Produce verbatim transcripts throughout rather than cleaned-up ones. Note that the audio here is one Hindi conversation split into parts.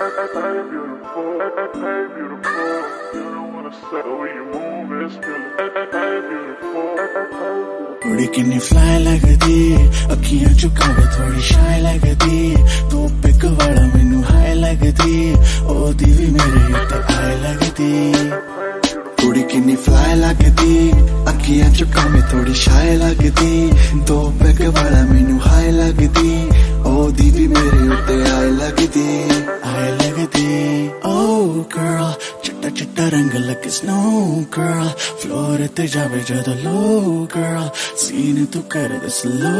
थोड़ी किन्नी फ्लाई लगदी अखियां झुकावे थोड़ी शाय लगदी तू पिक वाला मैनू हाई लगदी ओ दीवी मेरे ते आई लगदी थोड़ी किन्नी फ्लाई लगदी अखियां झुकावे थोड़ी शाय लगदी तू पिक वाला मैनू हाई लगदी ओ दीवी मेरे ते आई लगदी आई लगदी ओ गर्ल चिट्टा चिट्टा रंग लग स्नो गर्ल फ्लोर ते जावे जदों लो गर्ल सीन तू कर दे slow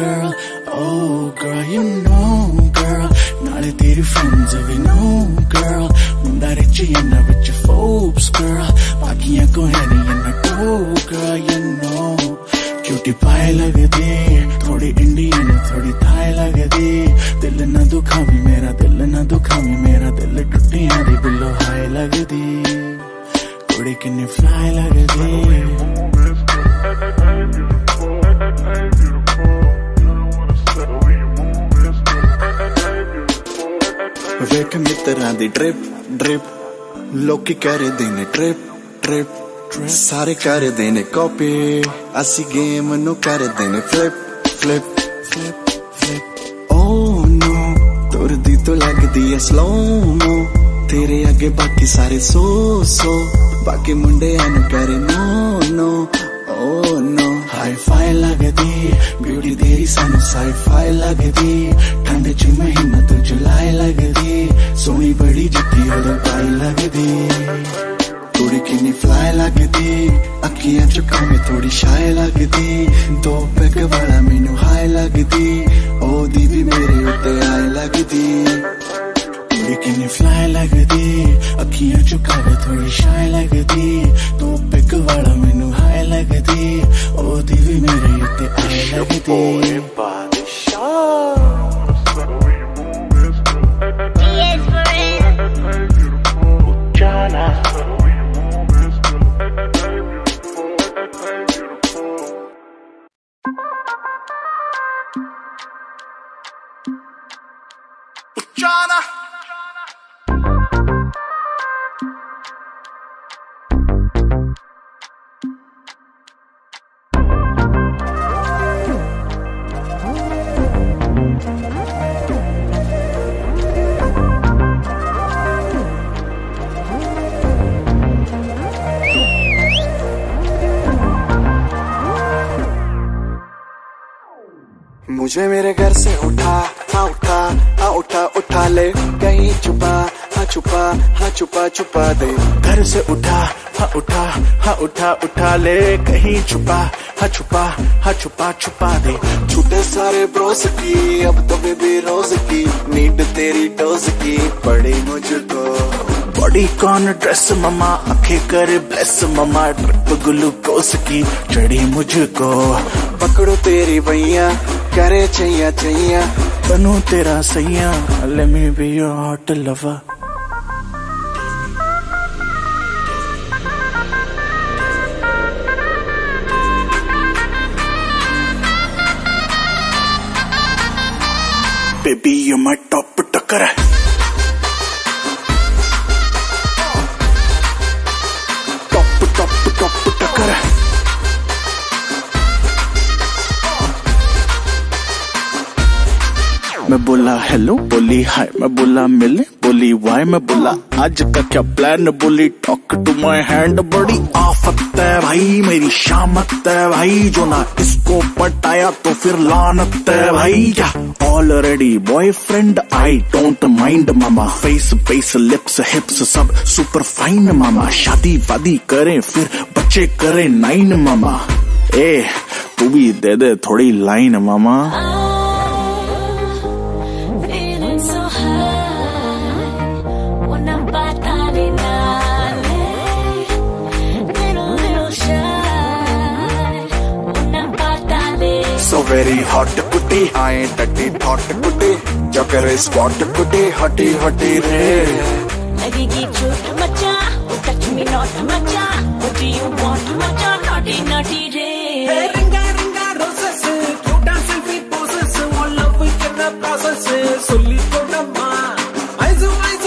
girl oh girl you know girl नाले तेरी फ्रेंड्स वी नो गर्ल मुंडा रिच ना विच फोब्स गर्ल बाकियां को है नहीं ना टो गर्ल यू नो क्यूटी पाए लगदी थोड़ी इंडियन थोड़ी थाई लगदी दिल ना दुखावी मेरा दिल ना दुखावी मेरा दिल टुटियां दी बिलो हाई लगदी थोड़ी किन्नी फ्लाई लगदी वेख मित्रा दी ड्रिप ड्रिप लोकी करे देने ट्रिप ट्रिप सारे कर देने कॉपी असी गेम नु कर देने flip flip flip flip oh no तुरदी तो लगदी है स्लो मो तेरे आगे बाकी सारे सो सो बाकी मुंडे अनु करे no no oh no hi fi लगदी ब्यूटी देरी सानू साई फाई लगदी ठंड च महीना तो जुलाई लगदी सोनी बड़ी जिद्दी ओदों पाई लगदी थोड़ी किन्नी फ्लाई लगदी अखियां झुकावे थोड़ी शाय लगदी दो पैक वाला मैनू हाई लगदी ओ दीवी मेरे उत्ते आई लगदी थोड़ी किन्नी फ्लाई लगदी अखियां झुकावे थोड़ी शाय लगदी दो पैक वाला मैनू हाई लगदी ओ दीवी मेरे उत्ते आई लगदी बादशाह मुझे मेरे घर से उठा हाँ उठा हाँ उठा उठा ले कहीं छुपा हाँ छुपा हाँ छुपा छुपा दे घर से उठा हाँ उठा हाँ उठा उठा ले कहीं छुपा हाँ छुपा हाँ छुपा छुपा दे छूटे सारे ब्रोस की अब तो बेबी रोज की नीड तेरी डोज की पड़ी मुझको बॉडी कॉन ड्रेस ममा आंखें कर ब्लेस ममा ट्रिप ग्लूकोस की चढ़ी मुझको पकड़ो तेरी भैया करे चैया चैया बनू तेरा सैया let me be your hot lover baby you my top टक्कर है top top top टक्कर है मैं बोला हेलो बोली हाय मैं बोला मिले बोली वाई मैं बोला आज का क्या प्लान बोली टॉक टू माय हैंड बड़ी आफत है भाई मेरी शामत है भाई जो ना इसको पटाया तो फिर लानत है भाई क्या already boyfriend I don't mind mama face face lips hips सब सुपर फाइन मामा शादी वादी करें फिर बच्चे करें नाइन मामा ए तू भी दे दे थोड़ी line mama So very hot cutie, I ain't dirty thought cutie. Joker is hot cutie, hotty hotty re. लगेगी झूठ मचा, oh touch me not मचा, oh do you want मचा, naughty naughty re. Hey रंगा रंगा roses, cute dancing feet poses, all love in the process, सुली को डब्बा, eyes eyes.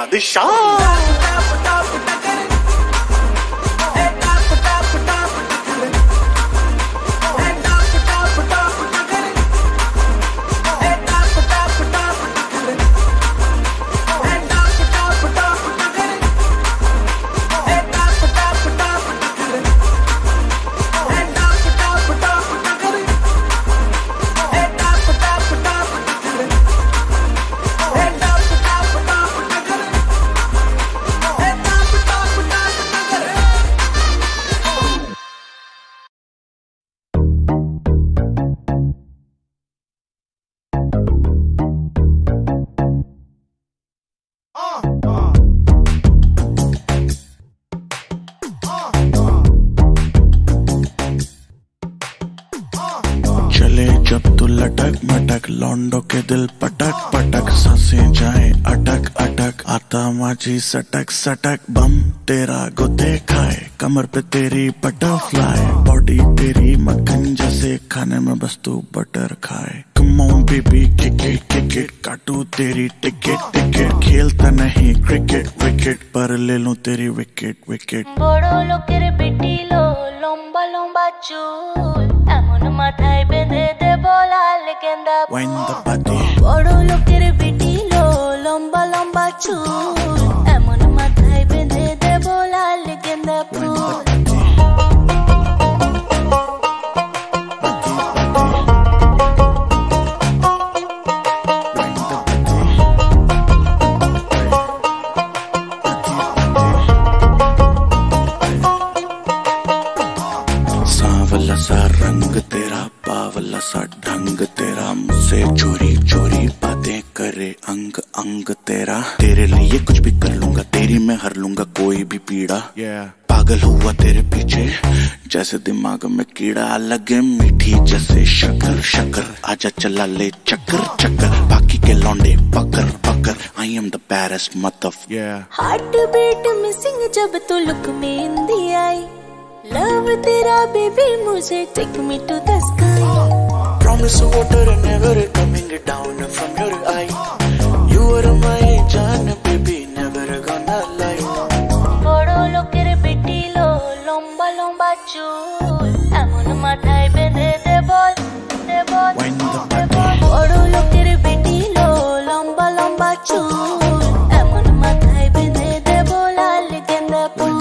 बादशाह। जब तू लटक मटक लौंडों के दिल पटक पटक, सांसें जाए अटक अटक, आता माझी सटक सटक, बम तेरा गुदे खाए, कमर पे तेरी बटरफ्लाई, बॉडी तेरी मक्खन जैसे, खाने में बस तू बटर खाए। Come on baby kick it kick it, काटू तेरी टिकट टिकट, खेलता नहीं क्रिकेट विकेट, पर ले लूं तेरी विकेट विकेट। बड़ो लोकेर बेटी लो, लम्बा लम्बा चूल, एमन माथाय बेंधे दे बोलाल गेंदा फूल। बड़ो लोकेर बेटी लो, लम्बा लम्बा चूल, एमन माथाय बेंधे दे बोलाल गेंदा फूल। अंग तेरा, तेरे लिए कुछ भी कर लूंगा, तेरी मैं हर लूंगा कोई भी पीड़ा। yeah. पागल हुआ तेरे पीछे जैसे दिमाग में कीड़ा, लगे मीठी जैसे शक्कर शक्कर, आजा चला ले चक्कर चक्कर, बाकी के लौंडे पकड़ पकड़, आई एम द पैरस मतफ। हार्ट बीट मिसिंग जब तू लुक में इंदी आई, लव तेरा बेबी मुझे take me to the sky, promise water never coming down from your eye, my jaan baby never gonna lie। Bodo loker beti lo, lomba lomba chul, amon mathay bende debo debo debo। Bodo loker beti lo, lomba lomba chul, amon mathay bende debo lal genda pool।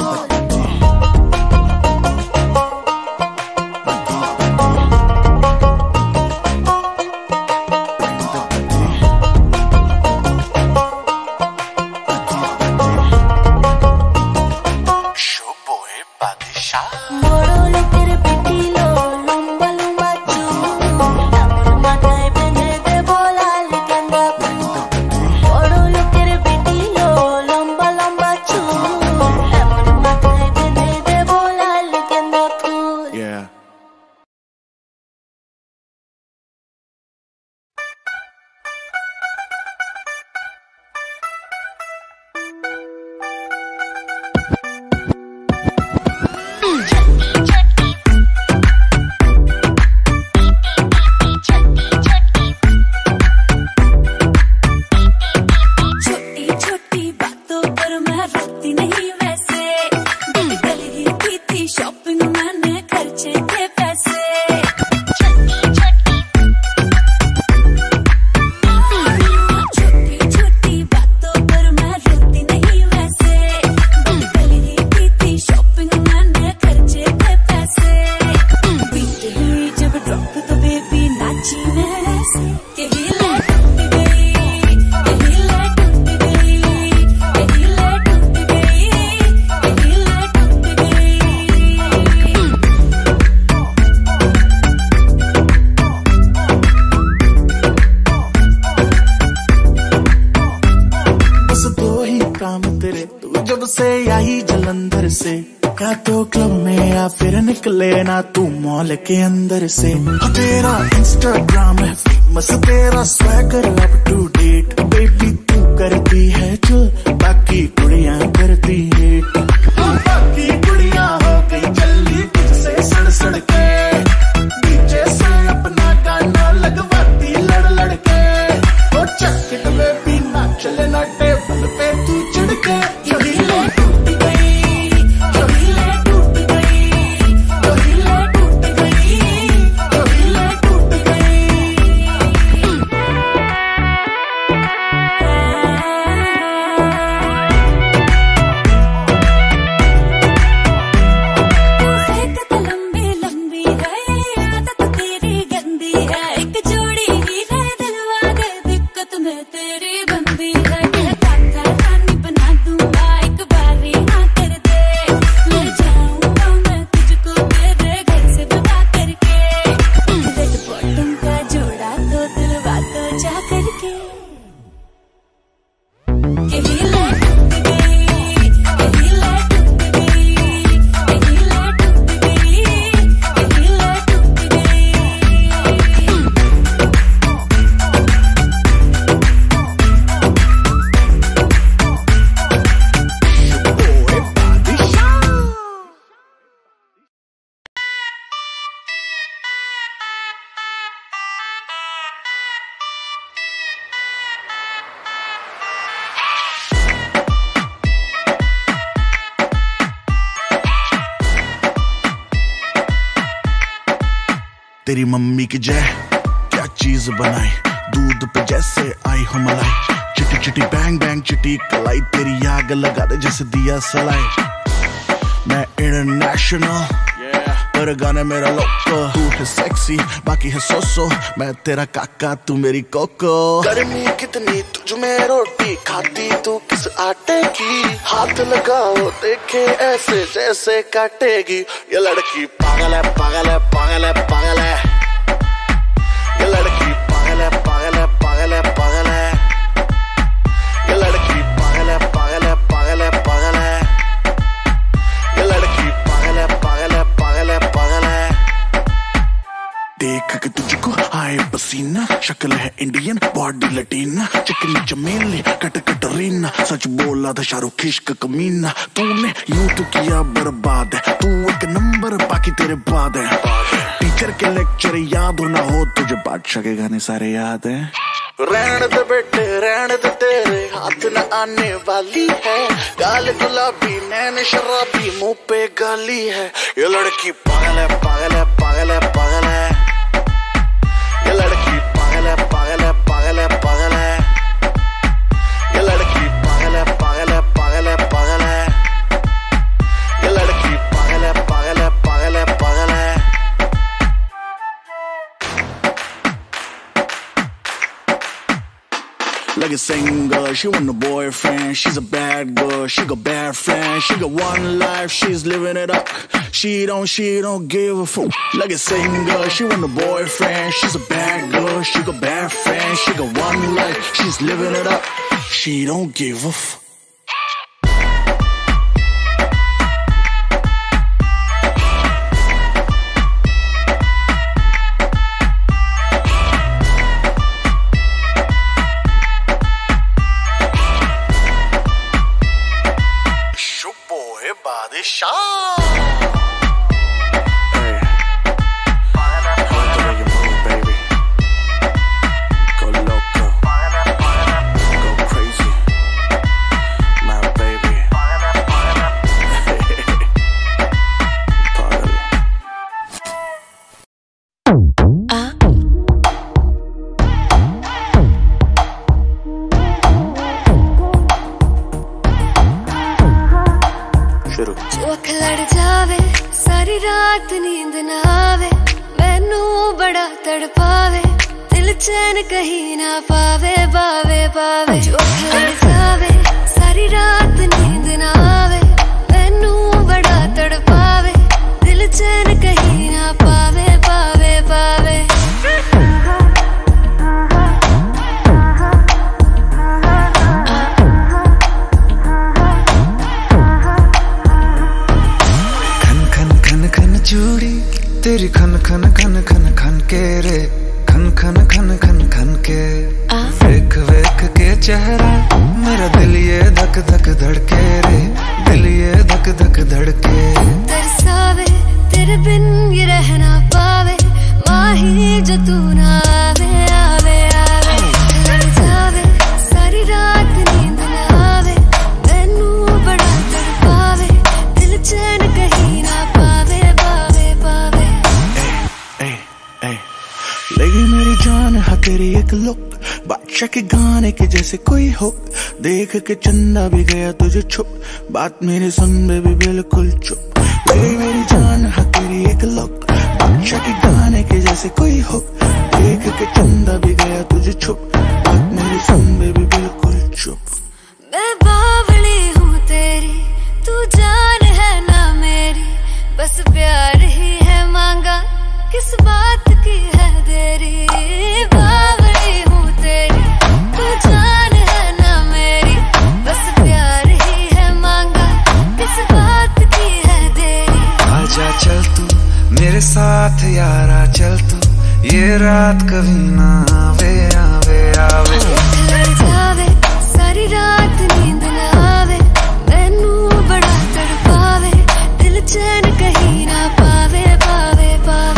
के अंदर से तेरा इंस्टाग्राम है फेमस, तेरा swagger up to date, baby तू करती है जो बाकी कुड़िया करती है, बाकी कुड़िया हो गई जल्दी तुझसे सड़ सड़ के, डीजे से अपना गाना लगवाती लड़ लड़ के, वो चक्कर में भी ना चले ना टेबल पे तू। तेरी मम्मी की जय। क्या चीज बनाई, दूध पे जैसे आई हो मलाई। चिटी चिटी बैंग बैंग चिटी कलाई, तेरी आग लगा दे जैसे दिया सलाई। मैं इंटरनेशनल पर गाने मेरा लोको, तू है सेक्सी बाकी है सोसो। मैं तेरा काका तू मेरी कोको। गर्मी कितनी तुझ में रोटी खाती तू किस आटे की। हाथ लगाओ देखे ऐसे जैसे काटेगी ये लड़की। पागल है पागल है पागल है पागल है ये लड़की। पागल है पागल है पागल है पागल है ये लड़की। पागल है पागल है पागल है पागल है ये लड़की। पागल है पागल है पागल है पागल है। देख के तुझको आए पसीना, शक्ल है इंडियन बॉडी लटीना। चिकनी चमेली कट कट रीना, सच बोला था शाहरुख खिश्क कमीना। तूने यूं तो किया बर्बाद है, तू एक नंबर बाकी तेरे बाद है। टीचर के लेक्चर याद होना हो, तुझे बादशाह के गाने सारे याद हैं। रहने दे बेटे रहने दे, तेरे हाथ न आने वाली है। गाल गुलाबी नैन शराबी, मुंह पे गाली है ये लड़की। पागल है पागल है पागल है पागल है ये लड़की। पागल है पागल है पागल है पागल है ये लड़की। पागल है पागल है पागल है पागल है ये लड़की। पागल है पागल है पागल है पागल है। Like a singer, she want a boyfriend. She's a bad girl, she got bad friends. She got one life, she's living it up. She don't, she don't give a fuck. Like a singer, she want a boyfriend. She's a bad girl, she got bad friends. She got one life, she's living it up. She don't give a fuck. Badshah. Hey, look the way you move, baby. Go loco, go crazy, my baby. Ah. जो अख लड़ जावे सारी रात नींद ना आवे, मैनू बड़ा तड़पावे दिल चैन कहीं ना पावे। बावे बावे जो अख लड़ जावे सारी रात नींद ना आवे, मैनू बड़ा तड़पावे दिल चैन कहीं ना पावे। बावे बावे तेरी खन खन खन खन खन के रे, खन खन खन खन खन के। देख देख के चेहरा मेरा दिल ये धक धक धड़के रे, दिल ये धक धक धड़के। तरसावे तेरे बिन ये रह ना पावे, माही जो तू ना आवे आवे आवे। लड़ जावे सारी रात नींद ना आवे, मैनू बड़ा तड़पावे दिल चैन कहीं ना पावे। लगी मेरी जान है तेरी एक लुक, बादशाह के गाने के जैसे कोई हो। देख के चंदा भी गया तुझे छुप, बात मेरी सुन बेबी बिल्कुल चुप। लगी मेरी जान है तेरी एक लुक, बादशाह के गाने के जैसे कोई हो। देख के चंदा भी गया तुझे छुप, बात मेरी सुन बेबी बिल्कुल चुप। मैं बावली हूँ तेरी, तू जान है ना मेरी, बस प्यार ही है मांगा किस बात की है देरी। बावली हूँ तेरी, तू जान है ना मेरी, बस प्यार ही है मांगा किस बात की है देरी। आजा चल तू मेरे साथ यारा, चल तू ये रात कभी ना आवे आवे आवे। लड़ जावे सारी रात नींद ना आवे, मैनू बड़ा तड़पावे दिल चैन कहीं ना पावे। पावे पावे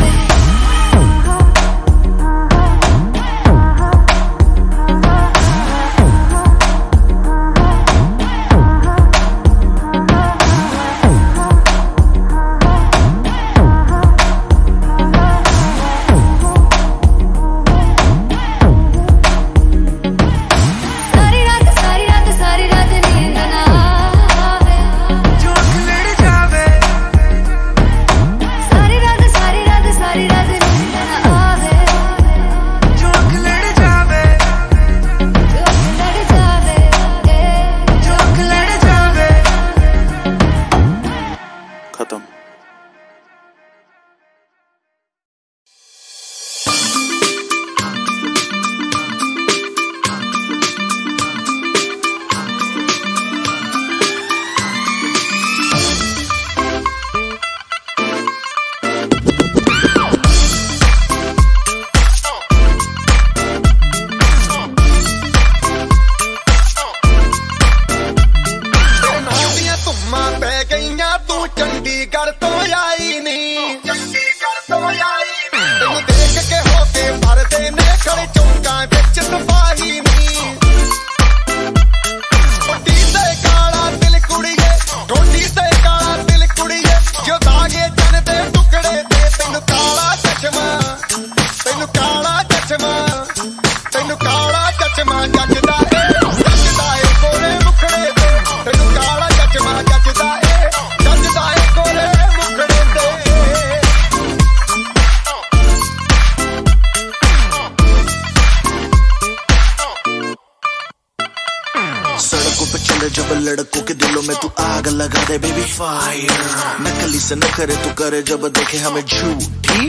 के दिलों में तू आग लगा दे बेबी फायर। नकली से न करे तू करे जब देखे हमें झूठी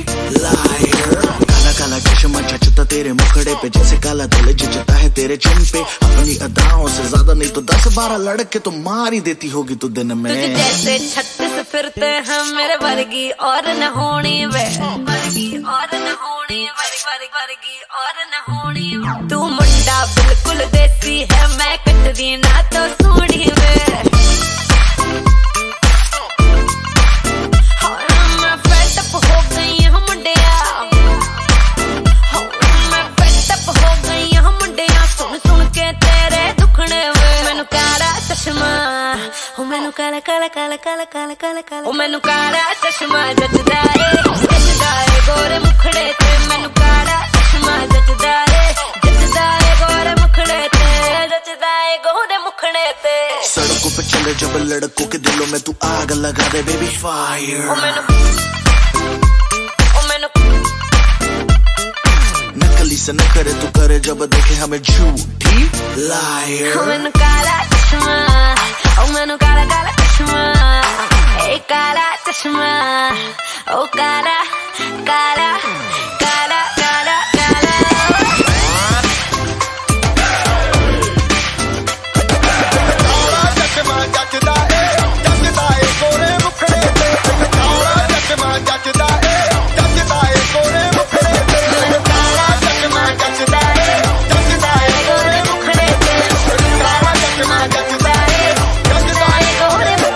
लायर। काला काला चश्मा जचता तेरे मुखड़े पे जैसे काला दिल जचता है तेरे चुम पे। अपनी अदाओं से ज्यादा नहीं तो दस बारह लड़के तो मारी देती होगी तू दिन में। जैसे छत्तीस फिरते हैं मेरे वर्गी और न होनी वे वर्गी और न होनी वर्गी और न होनी। तू मुंडा बिल्कुल देसी है मैं कटदी ना तो सुनी वे। और मैं फेड अप हो गई हूँ मुंडिया। मैं फेड अप हो गई हूँ मुंडिया। सुन सुन के तेरे दुखने वे। मैनू काला चश्मा ओ मैनू काला काला काला काला काला काला काला ओ मैनू काला चश्मा जचदा है जचदा है गोरे मुखड़े ते। मैनू काला चश्मा जचदा है जचदा है गोरे मुखड़े ते जचदा है गोरे मुखड़े ते। सड़कों पे चले जब लड़कों के दिलों में तू आग लगा दे बेबी फायर। ओ मैनू ओ मैनू नकली से न करे तू करे जब देखे हमें झूठी लायर। ओ मैनू काला चश्मा ओ मैनू काला काला चश्मा ए काला चश्मा ओ काला काला काला काला काला। काला चश्मा जचदा है जचदा है गोरे मुखड़े पे। काला चश्मा जचदा है जचदा है गोरे मुखड़े पे। काला चश्मा जचदा है जचदा है गोरे मुखड़े पे। काला चश्मा जचदा है जचदा है गोरे मुखड़े पे।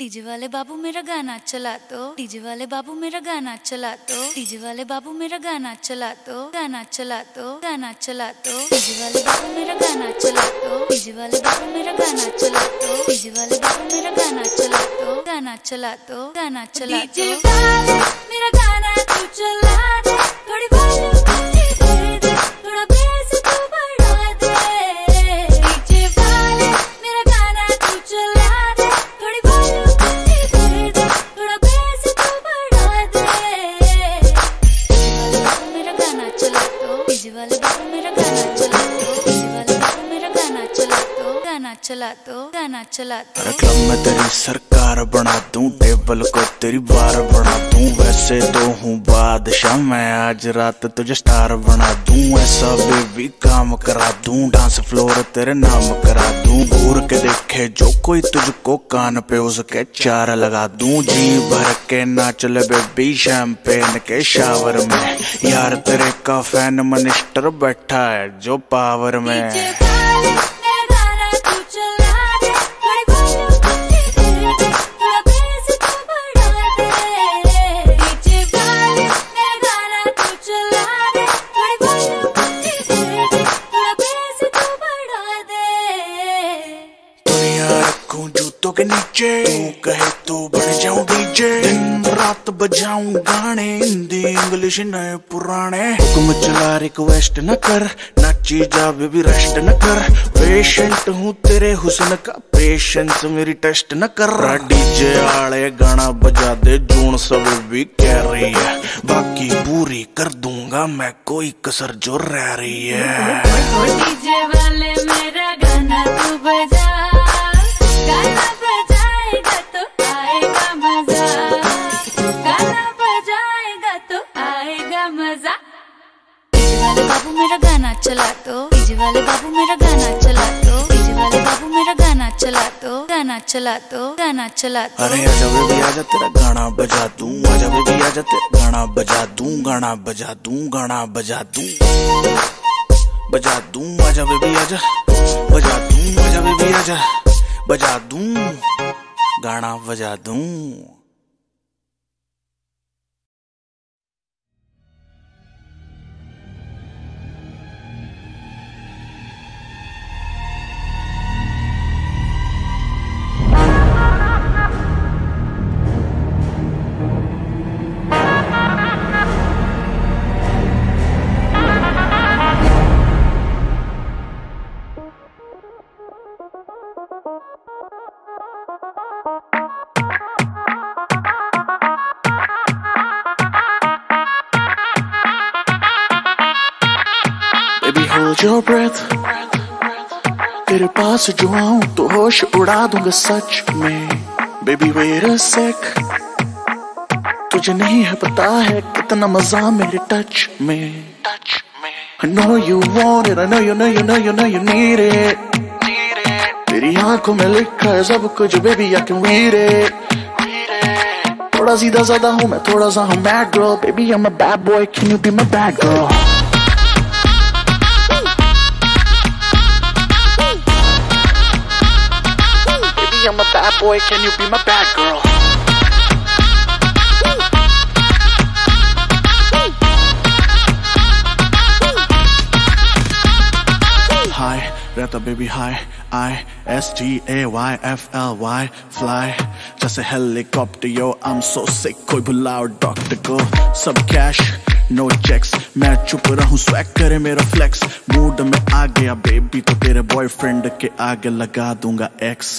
डीजे वाले बाबू मेरा गाना चला दो। डीजे वाले बाबू मेरा गाना चला दो। डीजे वाले बाबू मेरा गाना चला दो। गाना चला दो गाना चला दो। डीजे वाले बाबू मेरा गाना चला दो। डीजे वाले बाबू मेरा गाना चला दो। डीजे वाले बाबू मेरा गाना चला दो। गाना चला दो गाना चला दो। डीजे वाले मेरा गाना तू चला दे। थोड़ी वॉल्यूम दे दे थोड़ा बेस तू बढ़ा दे। डीजे वाले मेरा गाना तू चला दे। थोड़ी वॉल्यूम वाले बाबू मेरा गाना चला दो। वाले बाबू मेरा गाना चला दो। गाना चला दो गाना चला दो। क्लब में तेरी सरकार बना दूं टेबल को तेरी बार बना दूं। वैसे तो हूँ बादशाह मैं आज रात तुझे स्टार बना दूं। ऐसा बेबी काम करा दूं डांस फ्लोर तेरे नाम करा दूं। घूर के देखे जो कोई तुझको कान पे उसके चार लगा दूं। जी भर के ना चले बेबी शैम्पेन के शावर में। यार तेरे का फैन मिनिस्टर बैठा है जो पावर में। के नीचे तू कहे तो बन जाऊं डीजे। दिन रात बजाऊं गाने हिंदी इंग्लिश नए पुराने। हुक्म चला रिक्वेस्ट न कर नाची जा बेबी रेस्ट न कर। पेशेंट हूँ तेरे हुस्न का पेशेंस मेरी टेस्ट न कर। डीजे आले गाना बजा दे जोन सब भी कह रही है। बाकी पूरी कर दूंगा मैं कोई कसर जो रह रही है। डीजे वाले मेरा गाना तू बजा। गाना बजाएगा तो आएगा मजा। गाना बजाएगा तो आएगा मजा। डीजे वाले बाबू मेरा गाना चला दो। डीजे वाले बाबू मेरा गाना चला दो। डीजे वाले बाबू मेरा गाना चला दो। गाना चला दो गाना चला दो। अरे आजा बेबी आजा तेरा गाना बजा दूं। आजा बेबी आजा तेरा गाना बजा दूं। गाना बजा दूं गाना बजा दूं बजा दूं। आजा बेबी आजा बजा दूं। आजा बेबी आजा बजा दूं गाना बजा दूं। Bye. Hold your breath, तेरे पास जो आऊं तो होश उड़ा दूंगा सच में। Baby wait a sec, तुझे नहीं है पता है कितना मजा मेरे टच में। I know you want it, I know you know you know you know you need it. तेरी आंखों में लिखा है सब कुछ baby I can read it. थोड़ा सीधा ज़्यादा हूँ मैं, थोड़ा सा हूँ mad girl, baby I'm a bad boy, can you be my bad girl? Baby I'm a bad boy, can you be my bad girl? रहता baby high I S T A Y F L Y fly जैसे helicopter yo I'm so sick कोई बुलाओ डॉक्टर को। सब कैश नो चेक्स मैं चुप रहूं स्वैग करे मेरा फ्लेक्स। मूड में आ गया बेबी तो तेरे बॉयफ्रेंड के आगे लगा दूंगा x.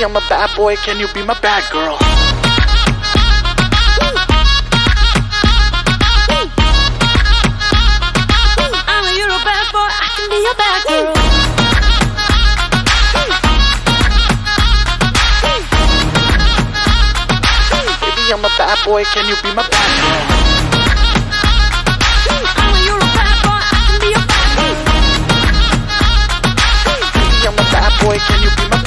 I'm a bad boy, can you be my bad girl? I know you're a bad boy, I can be your bad girl. Baby, I'm a bad boy, can you be my bad girl? I know you're a bad boy, I can be your bad girl. Baby, I'm a bad boy, can you be my bad girl?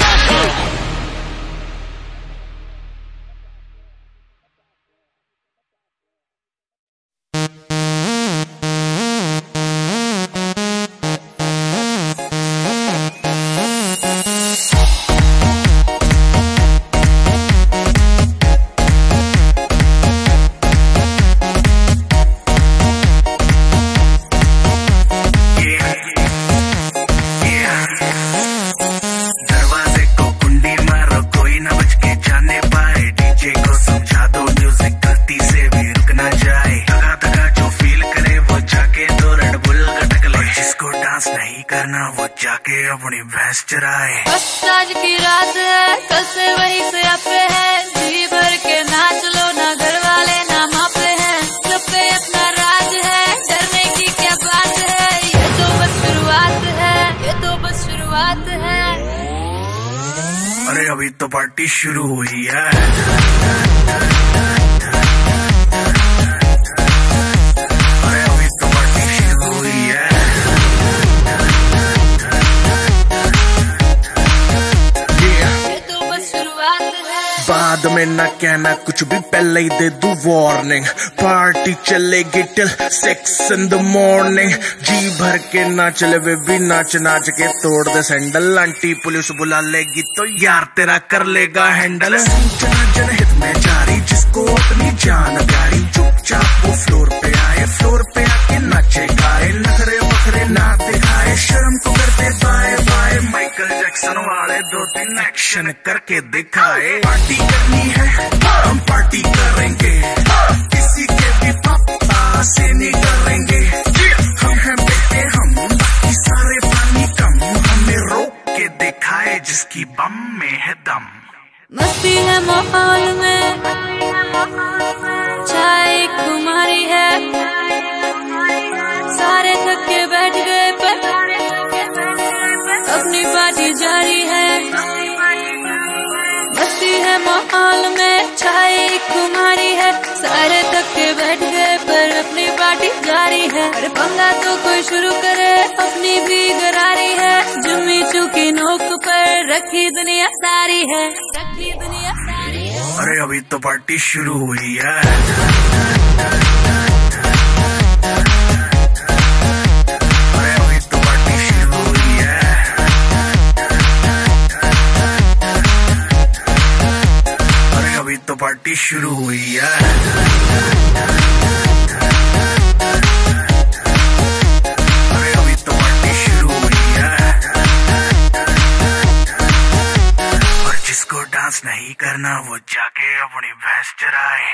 शुरू हुई है अरे अभी तो पार्टी शुरू हुई है ये तो बस शुरुआत है। बाद में ना कहना कुछ भी पहले ही दे दूं वार्निंग। पार्टी चलेगी till six in the morning. जी भर के ना चले वे भी नाच नाच के तोड़ दे सैंडल। आंटी पुलिस बुला लेगी तो यार तेरा कर लेगा हैंडल। जनहित में जारी जिसको अपनी जान प्यारी चुपचाप वो फ्लोर पे आए फ्लोर पे आके नाचे गाए। नखरे वखरे ना दिखाए शर्म को करते बाय बाय। माइकल जैक्सन वाले दो तीन एक्शन करके दिखाए। पार्टी करनी है हम पार्टी करेंगे किसी के भी पापा से नहीं करेंगे। हम हैं बेटे हम बाकी सारे पानी कम। हमें रोक के दिखाए जिसकी बम में है दम। मस्ती है माहौल में चाय तुम्हारी है सारे थक के बैठ गए पर अपनी पार्टी जारी है। मस्ती है माहौल में चाय तुम्हारी है सारे थक के बैठ गए पर अपनी पार्टी जारी है। अरे पंगा तो कोई शुरू करे अपनी भी गरारी है। जुम्मी चुकी नोक पर रखी दुनिया सारी है रखी दुनिया सारी है। अरे अभी तो पार्टी शुरू हुई है अरे अभी तो पार्टी शुरू हुई है। की शुरू हुई है। नहीं करना वो जाके अपनी भैंस चराए।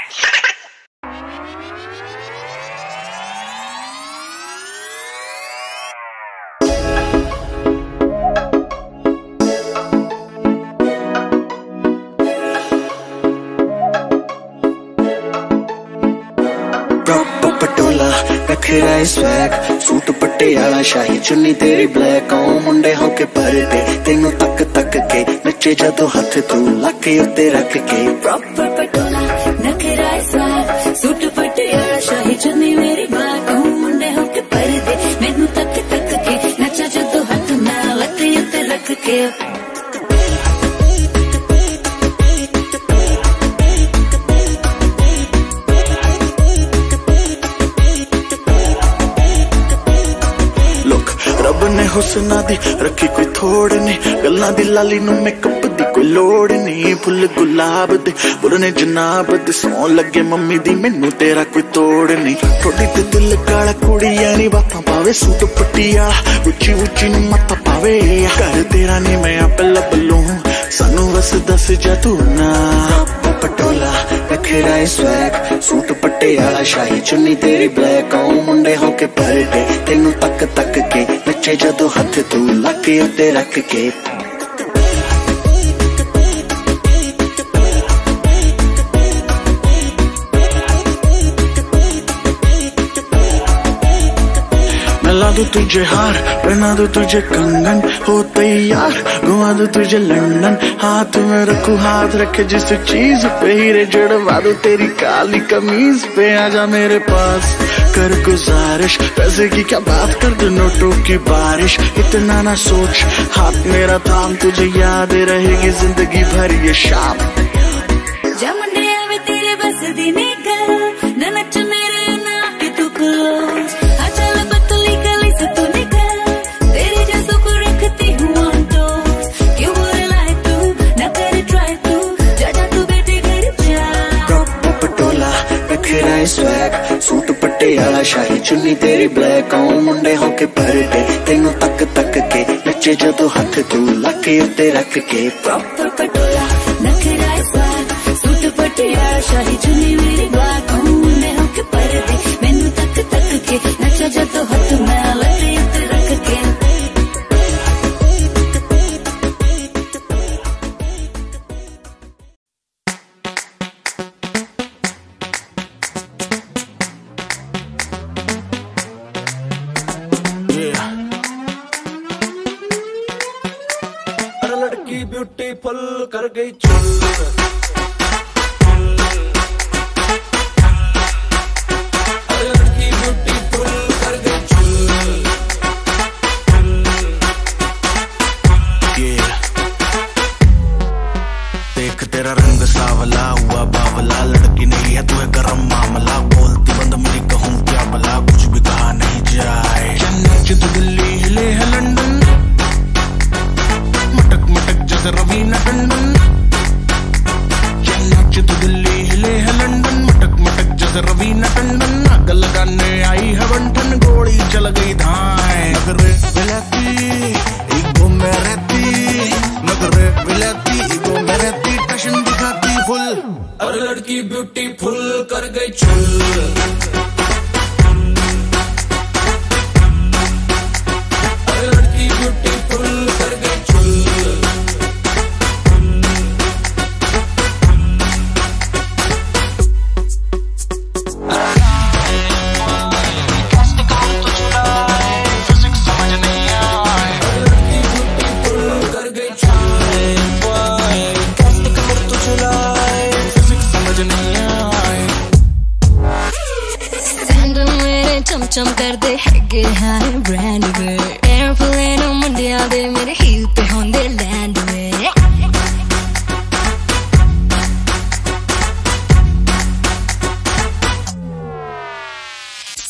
पटोला नखरा स्वैग सूट पटियाला शाही चुन्नी तेरी ब्लैक आओ मुंडे होके भर दे तेनू तक तक के नचे जदो हथ तू लक उत्ते रख के। प्रॉपर पटोला नखरा स्वैग सूट पटियाला शाही चुन्नी मेरी ब्लैक आओ मुंडे होके भर दे मेनू तक तक के नचे जदो हथ ना लक उत्ते रख के। हुसना दी रखी कोई थोड़ ने गल्ला दी लाली नू मेकअप दी कोई लोड़ नहीं फुल गुलाब दे बुरने जनाब दे सौ लगे मम्मी दी मैनू तेरा कोई तोड़ नहीं। थोड़ी ते दिल काला कुड़ी यानी बातां पावे सूट पटियाला उची उची नू माथा पावे घर तेरा ने मैं आप लब लूं सानू बस दस जा तू ना। पटोला नखरा स्वैग सूट पटियाला शाही चुन्नी तेरी ब्लैक आओ मुंडे होके भर दे तेनू तक तक के नचे जदो हथ तू लक उत्ते रख के। मिला दू तुझे हार पहना दू तुझे कंगन हो तैयार घुमा दू तुझे लंदन हाथ में रखू हाथ रखे जिस चीज पे हीरे जड़वा दू तेरी काली कमीज पे। आजा मेरे पास कर गुजारिश पैसे की क्या बात कर दू नोटों की बारिश इतना ना सोच हाथ मेरा थाम तुझे याद रहेगी जिंदगी भर ये शाम। स्वैग सूट पटियाला शाही चुन्नी तेरी ब्लैक आओ मुंडे होके भर दे तेनू तक तक के नचे जदो हथ तू लक उत्ते रख के। प्रॉपर पटोला नखरा स्वैग सूट पटियाला शाही चुन्नी मेरी ब्लैक आओ मुंडे होके भर दे मेनू तक तक के नचे जदो हथ मैं लक उत्ते रख के। ब्यूटीफुल कर गई चुल लड़की ब्यूटीफुल कर गई चुल yeah. देख तेरा रंग सावला हुआ बावला लड़की नहीं है तू है गरम मामला बोलती बंद मेरी कहूँ क्या भला कुछ भी कहा नहीं जाए। चेन्नई तो दिल्ली हिले है लंदन रवीना टंडन चेन्नई तो दिल्ली हिले है लंदन मटक मटक जैसे रवीना टंडन आग लगाने आई है बंटन गोली चल गई धाए। नगर विलाती ईगो में रहती नगर विलाती ईगो में रहती टशन दिखाती फुल अरे लड़की ब्यूटीफुल कर गई चुल। चम कर दे हैगे हाय ब्रांड वे एयरप्लेन मुंडिया दे मेरे हील पे होंदे लैंड वे।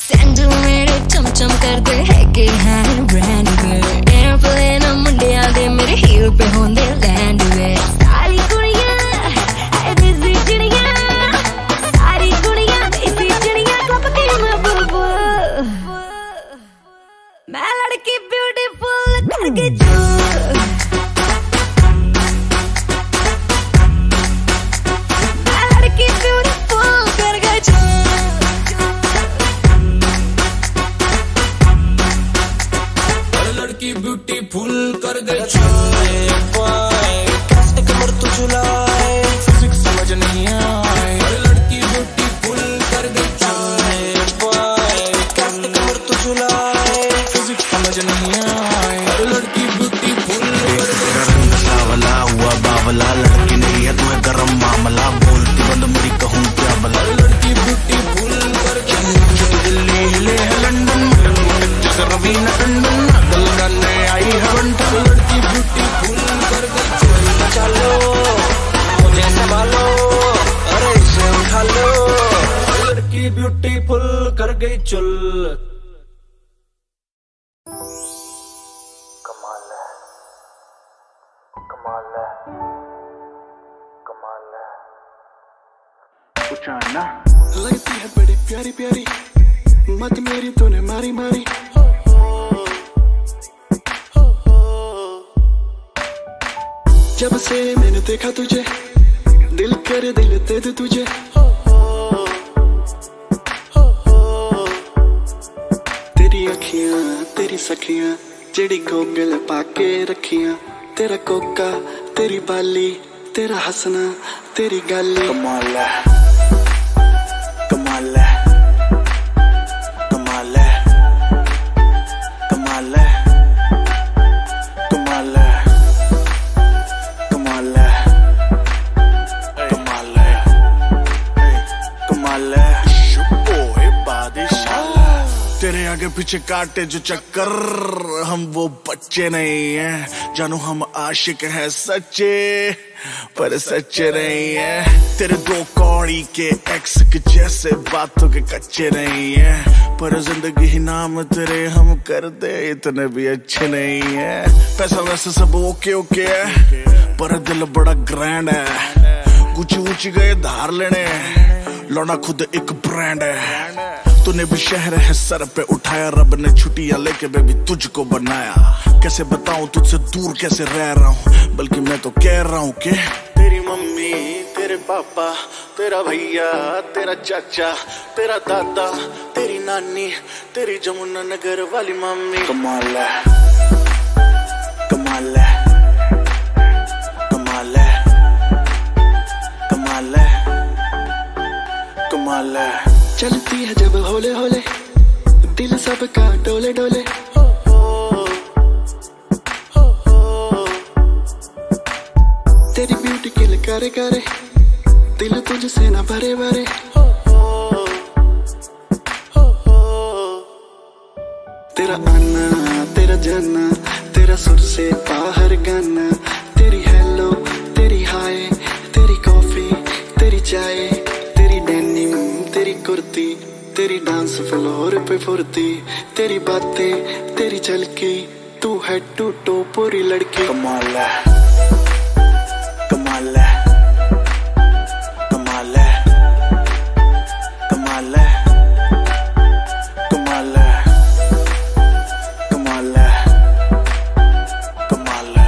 सैंडल मेरे चम चम कर दे हैगे हाय ब्रांड वे एयरप्लेन मुंडिया दे मेरे हील पे होंदे लैंड वे। सारी कुड़ियां ऐ बिजी चिड़ियां के लड़की ब्यूटीफुल कर गई कैसे कमर तू झुलाए फिजिक्स समझ नहीं आए। लड़की ब्यूटीफुल कर गई कैसे कमर तू झुलाए फिजिक्स समझ नहीं आए। लड़की ब्यूटीफुल सावला हुआ बावला लड़की नहीं है तुम्हें गरम मामला बोलती बंद मेरी कहूँ क्या बला। लड़की ब्यूटीफुल कर दिल्ली ले लंदन रवीना टंडन आई हम लड़की ब्यूटीफुल कर गई। चलो मुझे संभालो अरे इसे उठा लो लड़की ब्यूटीफुल कर गई चल। कमाल है कमाल है कमाल है उठाना लगती है बड़ी प्यारी प्यारी मत मेरी तूने मारी मारी जब से मैंने देखा तुझे दिल कर दिल दे दे तुझे हो हो हो हो तेरी अखियां तेरी सखियां जेड़ी गोगल पाके रखियां तेरा कोका तेरी बाली तेरा हंसना तेरी गाली। कमाल है कमाल है कमाल है कमाल है कमाल है तेरे आगे पीछे काटे जो चक्कर हम वो बच्चे नहीं हैं जानू हम आशिक हैं सच्चे पर सच्चे नहीं हैं। तेरे दो कौड़ी के एक्स के जैसे बातों के कच्चे नहीं हैं पर जिंदगी ही नाम तेरे हम कर दे इतने भी अच्छे नहीं हैं। पैसा वैसा सब ओके ओके है पर दिल बड़ा ग्रैंड है कुछ ऊंच गए धार लेने लौना खुद एक ब्रांड है। तूने भी शहर है सर पे उठाया रब ने छुट्टियां लेके बेबी तुझको बनाया कैसे बताऊं तुझसे दूर कैसे रह रहा हूँ बल्कि मैं तो कह रहा हूँ कि तेरी मम्मी तेरे पापा तेरा भैया तेरा चाचा तेरा दादा तेरी नानी तेरी जमुना नगर वाली मम्मी। कमाल है कमाल है कमाल है कमाल है कमाल है चलती है जब होले होले दिल सबका डोले डोले हो हो हो हो तेरी ब्यूटी किल करे करे दिल तुझसे ना भरे भरे हो हो हो हो तेरा आना तेरा जाना तेरा सुर से बाहर गाना तेरी हेलो तेरी हाय तेरी कॉफी तेरी चाय तेरी डेनिम तेरी कुर्ती तेरी डांस फ्लोर पे फुर्ती तेरी बातें तेरी झलकी तू है टू टो पूरी लड़की। कमाल है कमाल है कमाल है कमाल है कमाल है कमाल है कमाल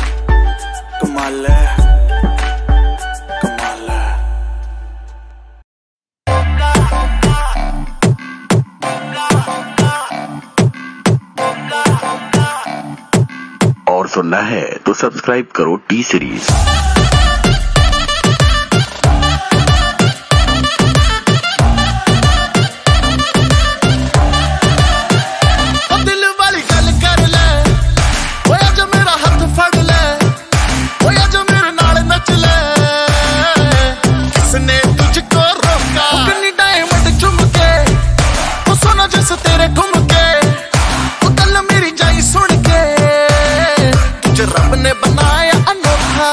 है कमाल है सुनना है तो सब्सक्राइब करो टी सीरीज। रब ने बनाया अनोखा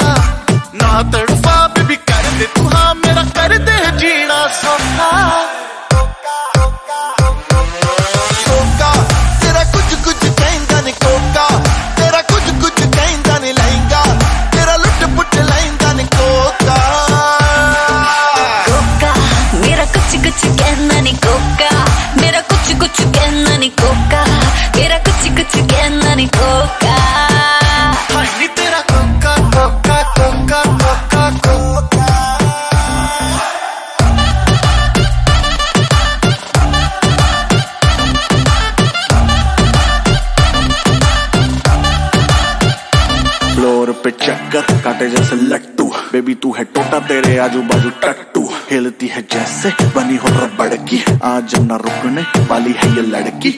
पे चक्कर काटे जैसे लट्टू। बेबी तू है टोटा, तेरे आजू बाजू टट्टू। हिलती है जैसे बनी हो रबड़ की, आज ना रुकने वाली है ये लड़की।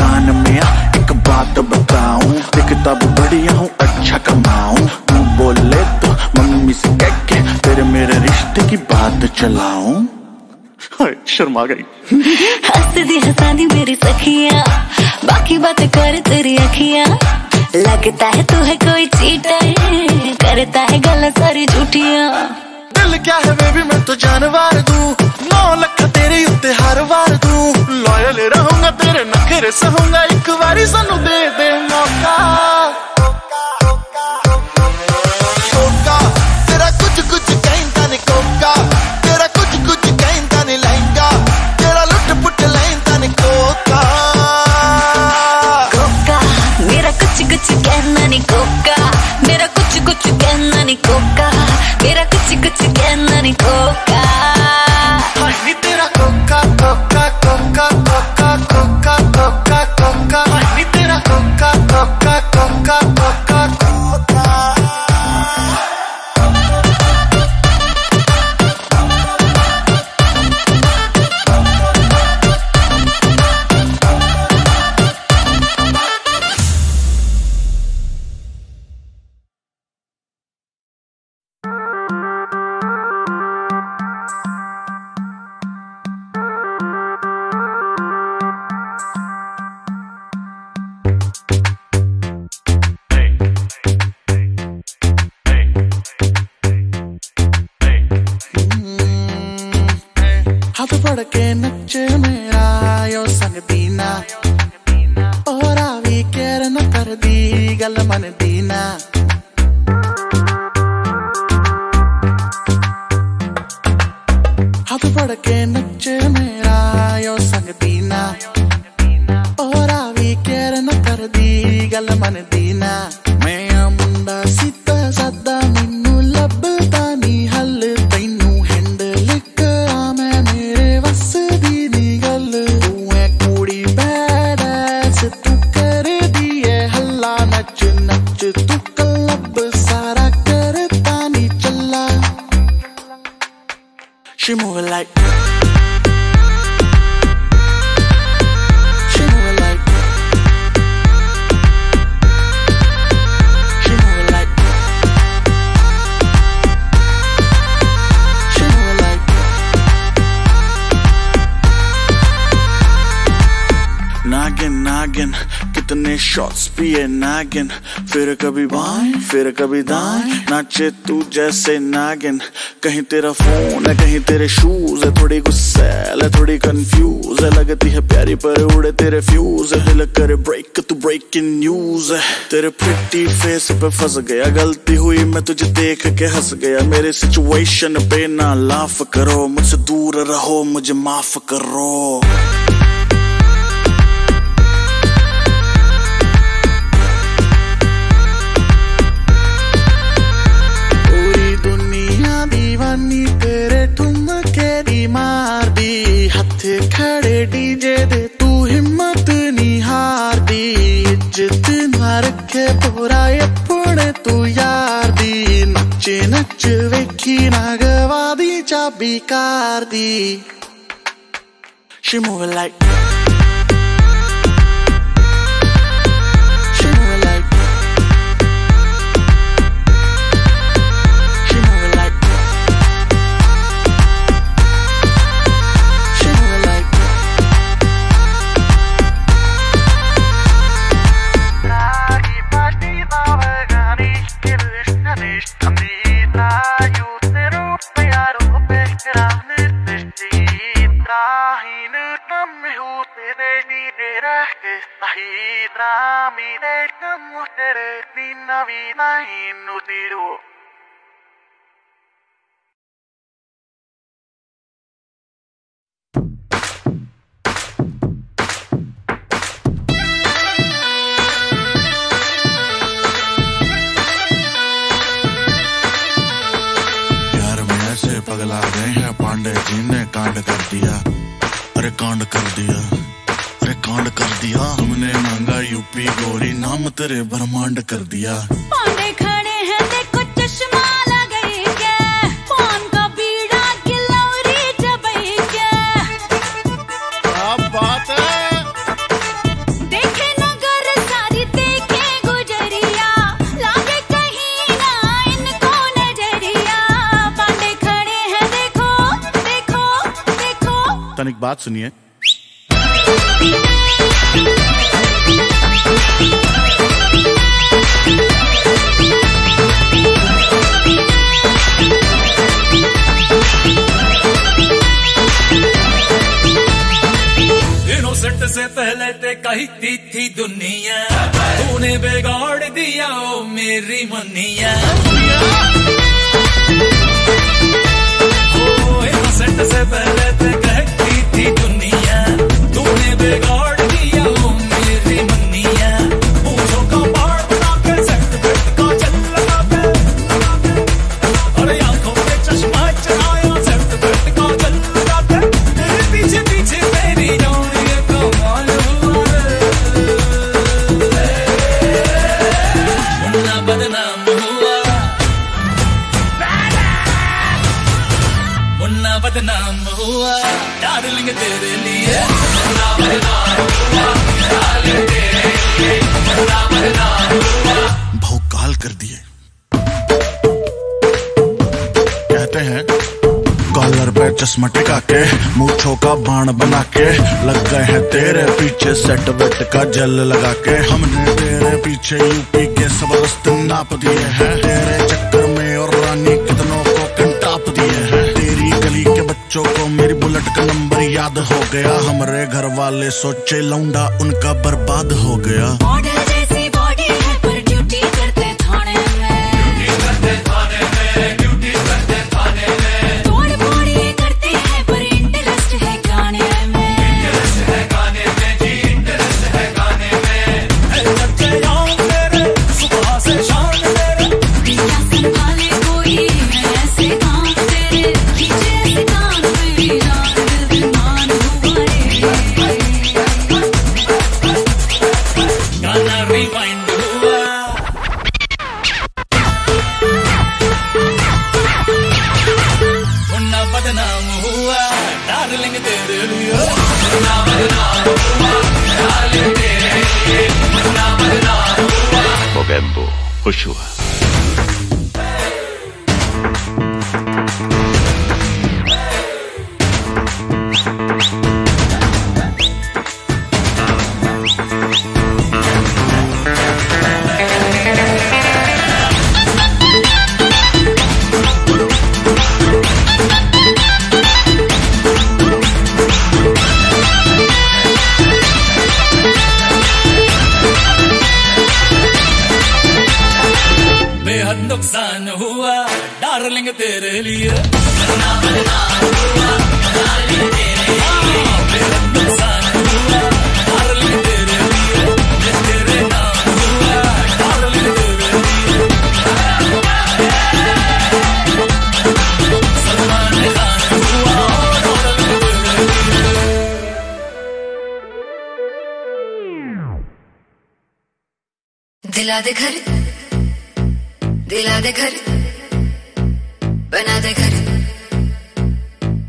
कान में आ एक बात बताऊं, दिखता बढ़िया हूँ अच्छा कमाऊं। तू बोले तो मम्मी से कह के तेरे मेरे रिश्ते की बात चलाऊं। हाय शर्मा गई। हंसती हंसानी मेरी सखियां, बाकी बातें कर तेरी अखियां। लगता है तू है कोई चीटर, करता है गलत सारी झूठियां। दिल क्या है बेबी मैं तो जानवर दूं, नौ लख तेरे उत्ते हर वार दूं। लॉयल रहूंगा तेरे नखरे सहूंगा, एक बारी सानू दे दे मौका। कोका मेरा कुछ कुछ कहना नहीं, कोका मेरा कुछ कुछ कहना नहीं, कोका तेरा कोका कोका कोका कोका कोका कोका कोका तेरा कोका कोका कोका कोका कोका। नागिन फिर कभी बाएं फिर कभी दाएं, नाचे तू जैसे नागिन। कहीं तेरा फोन है कहीं तेरे शूज है, थोड़ी गुस्सेल है थोड़ी कंफ्यूज है। लगती है प्यारी पर उड़े तेरे फ्यूज है, हिल कर ब्रेक तू ब्रेकिंग न्यूज है। तेरे प्रिटी फेस पे फंस गया, गलती हुई मैं तुझे देख के हंस गया। मेरे सिचुएशन पे ना लाफ करो, मुझसे दूर रहो मुझे माफ करो। तेरे तुम के दी मार दी, हथ खड़े डीजे दे तू हिम्मत नी हार दी। इज्जत ना रखे बुराई अपने तू यार दी, नच नच वेखी ना गवा दी चाबी कार दी। She move like कर दिया, हमने मांगा यूपी गोरी, नाम तेरे ब्रह्मांड कर दिया। पांडे खड़े बात सुनिए। इनोसेंट से पहले ते कहती थी दुनिया, तूने बिगाड़ दिया ओ मेरी मनिया। इनोसेंट से पहले ते कहती थी दुनिया, तूने बिगाड़ दिया ओ मेरी मनिया। पूछो का बाढ़ बना के सख्त पेट का चल लगा पे, अरे आंखों पे चश्मा चढ़ाया सख्त पेट का चल लगा पे। तेरे पीछे पीछे मेरी जान ये कमाल हुआ मुन्ना बदनाम हुआ, मुन्ना बदनाम हुआ डार्लिंग तेरे लिए। मुन्ना बदनाम हुआ डार्लिंग तेरे लिए, मुन्ना बदनाम हुआ। भौकाल कर दिए कहते हैं, कॉलर पे चश्मा टिका के मूछों का बाण बना के लग गए हैं तेरे पीछे सेट वेट का जल लगा के। हमने तेरे पीछे यूपी के सब रस्ते नाप दिए हैं, तेरे चक्कर में और रानी कितनों को कंटाप दिए हैं। तेरी गली के बच्चों को मेरी बुलेट का नंबर याद हो गया, हमारे घर वाले सोचे लौंडा उनका बर्बाद हो गया। खुश हुआ तेरे लिए, मुन्ना बदनाम हुआ डार्लिंग तेरे लिए, मेरा नुकसान हुआ डार्लिंग तेरे लिए, मैं तेरे नाम हुआ डार्लिंग तेरे लिए। सलमान खान हुआ डार्लिंग तेरे लिए। दिला दे घर, दिला दे घर, बना दे घर,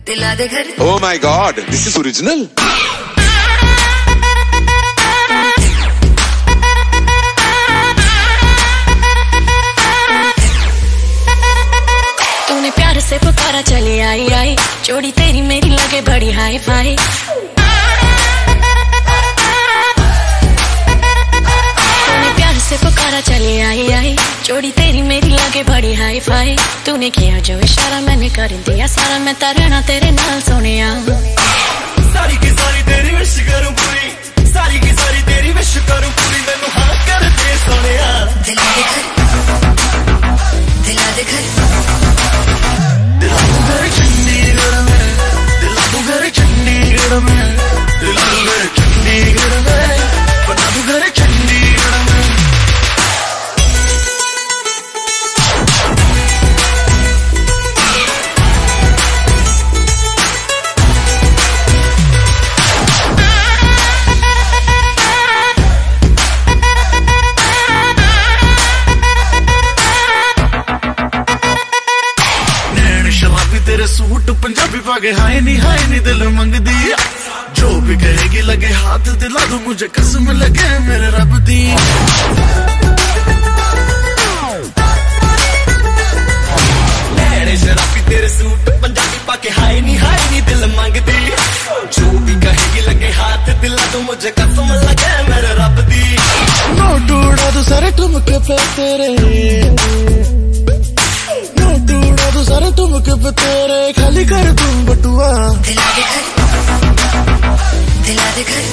दिला दे घर। Oh my God, this is original. तूने प्यार से पुकारा चली आई आई, जोड़ी तेरी मेरी लगे बड़ी हाई फाई। से पुकारा चली आई आई, जोड़ी तेरी मेरी लगे बड़ी हाई फाई। तूने किया जो इशारा मैंने कर दिया सारा, मैं तरना तेरे नाल सोनिया। सारी की सारी तेरी विश करूं पूरी, सारी की सारी तेरी विश करूं पूरी, मैनू हां कर दे सोनिया। दिला दे घर, दिला दे घर, दिला दे घर चंडीगढ़ में, दिला दे घर चंडीगढ़ में, दिला दे घर चंडीगढ़ में, बना दे घर चंडीगढ़ में। सूट पंजाबी पागे हाय नी हाय नी दिल मंग दी, जो भी कहेगी लगे हाथ दिला दो मुझे, कसम लगे मेरे रब दी। लैणे शराबी तेरे सूट पंजाबी पाके हाय नी हाय नी दिल मंग दी, जो सारे तुम के पे तेरे टूटा तू सारे तुम के पे तेरे खाली कर तुम बटुआ दिला दे घर दिला दे घर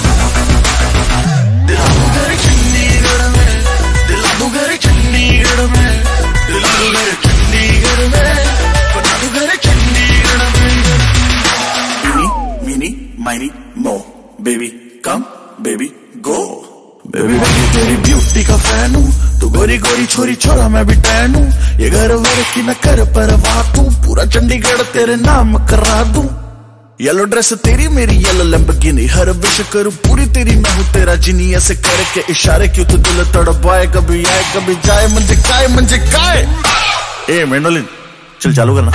दिला दू घर चंडीगढ़ में दिला दू घर चंडीगढ़ में दिला दू घर चंडीगढ़ में दिला दू घर चंडीगढ़ में mini mini miny mo baby come baby go baby मैं तेरी ब्यूटी का फैन हूँ तू गोरी गोरी छोरी छोरा मैं भी टैन हूँ ये घर वर की न कर परवाह तू पूरा चंडीगढ़ तेरे नाम करा दूं येलो ड्रेस तेरी मेरी येलो लैम्बोर्गिनी हर विश करूँ पूरी तेरी मैं हूँ तेरा जिनी ऐसे करके इशारे क्यों तू दिल तड़पाए कभी आए कभी जाए मंजे काय मंजे काय ए मेंडोलिन चल चालू करना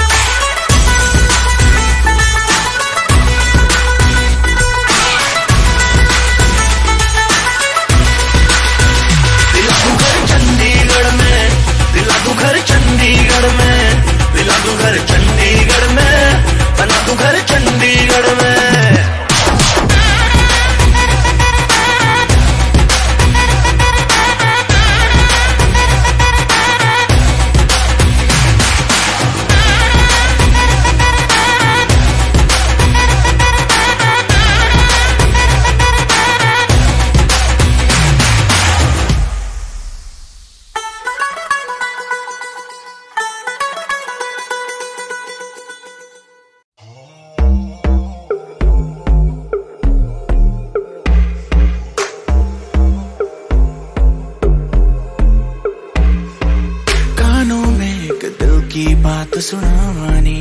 सुनावानी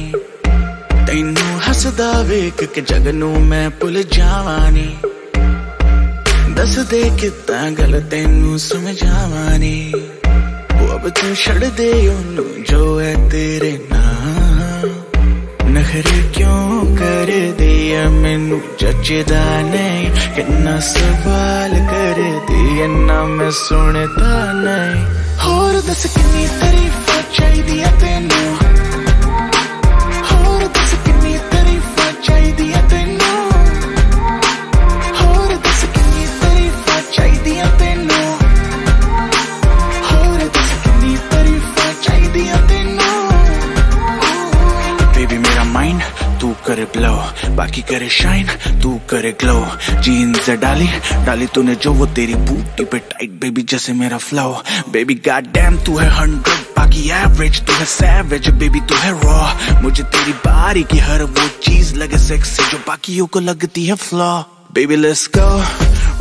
तैनू हसदा वेख के जगनू मैं भुल जावानी दस दे किता गल तैनू समझावानी वो अब तू छड़ दे ओनू जो है तेरे नाम नखरे क्यों कर दिया मैनू जचदा नहीं कितना सवाल कर दिया ना मैं सुनता नहीं होर दस कितनी तारीफ चाहिदी है तैनू करे ब्लो बाकी करे शाइन तू करे ग्लो जीन्स डाली डाली तूने जो वो तेरी बूटी पे टाइट बेबी जैसे मेरा फ्लो बेबी गॉड डैम तू है हंड्रेड बाकी एवरेज तू है सैवेज बेबी तू है रॉ मुझे तेरी बारी की हर वो चीज लगे सेक्सी जो बाकियों को लगती है flaw baby let's go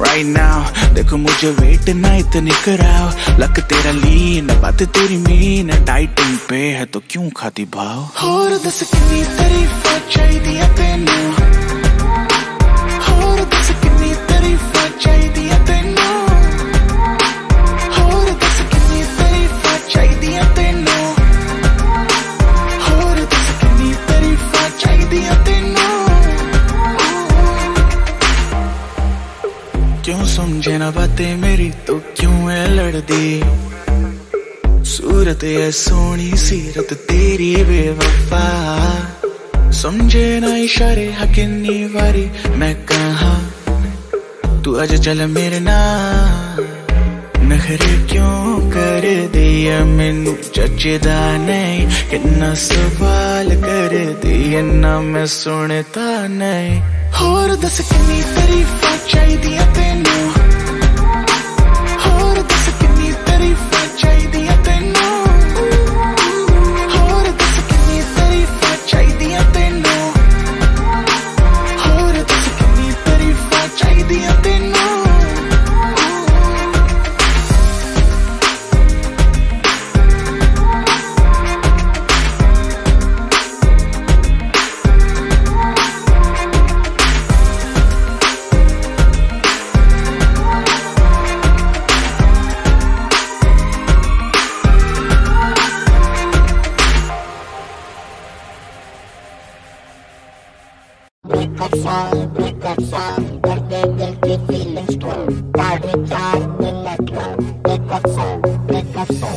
right now देखो मुझे वेट ना इतनी कराओ लक तेरा लीन बात तेरी मीन डाइटिंग पे है तो क्यों खाती भाव होर दस कितनी तारीफ चाहिए तैनू होर दस कितनी तारीफ चाहिए तैनू होर दस कितनी तारीफ चाहिए तैनू होर दस कितनी तारीफ चाहिए तैनू क्यों समझे ना बातें मेरी तो क्यों है लड़दी सूरत है सोनी सीरत तेरी बेवफा समझे ना इशारे हकीनी वारी मैं कहाँ तू आज चल मेरे नाम नखरे क्यों कर दिया मैनू जचदा नहीं कितना सवाल कर दिया ना मैं सुनता नहीं होर दस कितनी तारीफ चाहिए तैनू होर दस कितनी तारीफ चाहिए तैनू होर दस कितनी तारीफ चाहिए तैनू होर दस कितनी तारीफ चाहिए तैनू Let's go.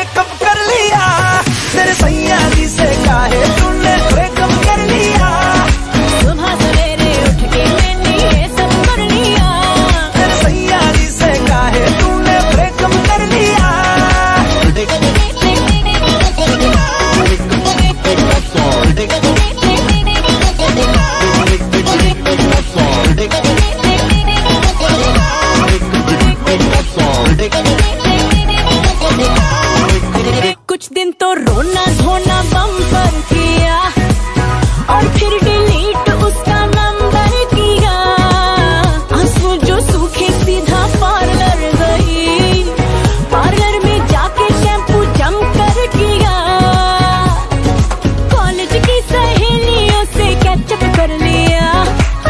ब्रेकअप कर लिया तेरे सैयारी से काहे तूने ब्रेकअप कर लिया। सुबह सवेरे उठ के मैंने ये सब कर लिया तेरे सैयारी से काहे तूने ब्रेकअप कर लिया। कुछ दिन तो रोना धोना बम पर किया और फिर डिलीट उसका नंबर किया। आंसू जो सूखे सीधा पार्लर गई, पार्लर में जाके शैम्पू जम कर किया। कॉलेज की सहेलियों से कैचअप कर लिया,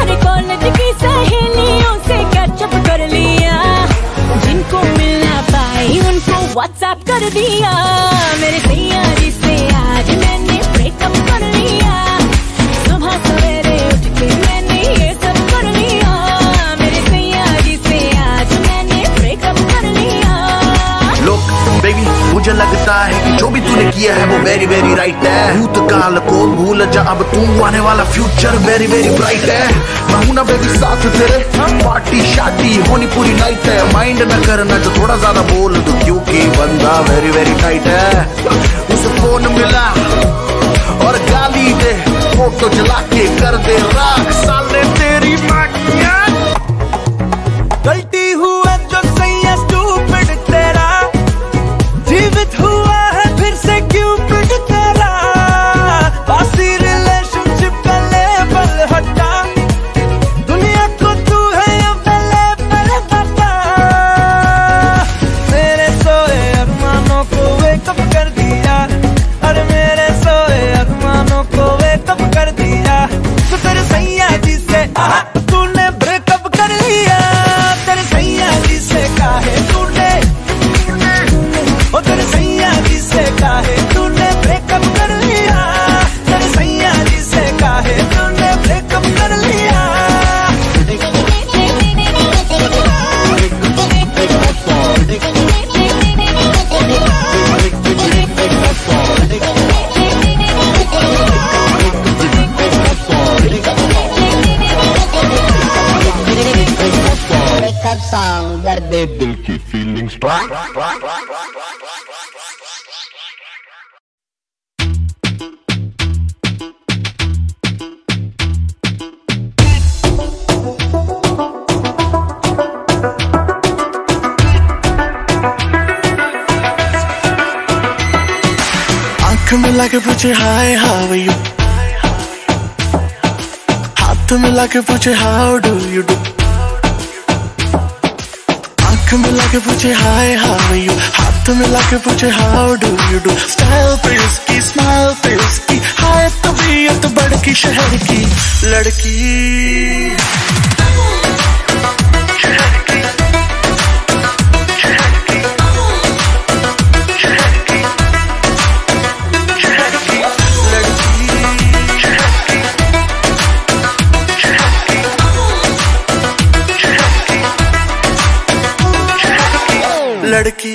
अरे कॉलेज की सहेलियों से कैचअप कर लिया। जिनको मिलना पाई उनको व्हाट्सएप कर दिया। मेरे सैयारी से आज मैंने ब्रेकअप कर लिया, सुबह सवेरे उठ के मैंने ये सब कर लिया। मेरे सैयारी से आज मैंने ब्रेकअप कर लिया। Look baby, मुझे लगता है कि जो भी तूने किया है वो वेरी वेरी राइट है। भूतकाल को भूल जा, अब तू आने वाला फ्यूचर वेरी वेरी ब्राइट है। मैं हूं ना बेबी साथ तेरे, पार्टी शादी होनी पूरी नाइट है। माइंड न करना जो थोड़ा ज्यादा बोल दो, क्योंकि बंदा वेरी वेरी टाइट है। उसे फोन मिला और गाली दे, फोटो जला के कर दे राख, साले तेरी माँ की याद। गलती हुआ जो सैया स्टूपिड तेरा, जीवित हुआ है फिर से क्यूपिड तेरा। बासी रिलेशनशिप का लेबल हटा, दुनिया को तू है अवेलेबल हटा। मेरे सोए अरमानों को वेकअप कर दिया, अरे मेरे सोए अरमानों को वेकअप कर दिया। तो तेरे सैया जी से आहा तूने ब्रेकअप कर लिया। तेरे सैया जी से काहे तूने और तेरे सैया जी से काहे तूने ब्रेकअप कर लिया। तेरे सैया जी से काहे तूने ब्रेकअप कर लिया। Breakup song कर दे दिल की फीलिंग्स मिला के पूछे हाय हाउ यू, हाथ मिला के पूछे हाउ डू यू डू, आंख मिला के पूछे हाय हाउ यू, हाथ मिला के पूछे how do you do. Style पे उसकी स्माइल पे उसकी, हाय तबीयत बड़ की शहर की लड़की। लड़की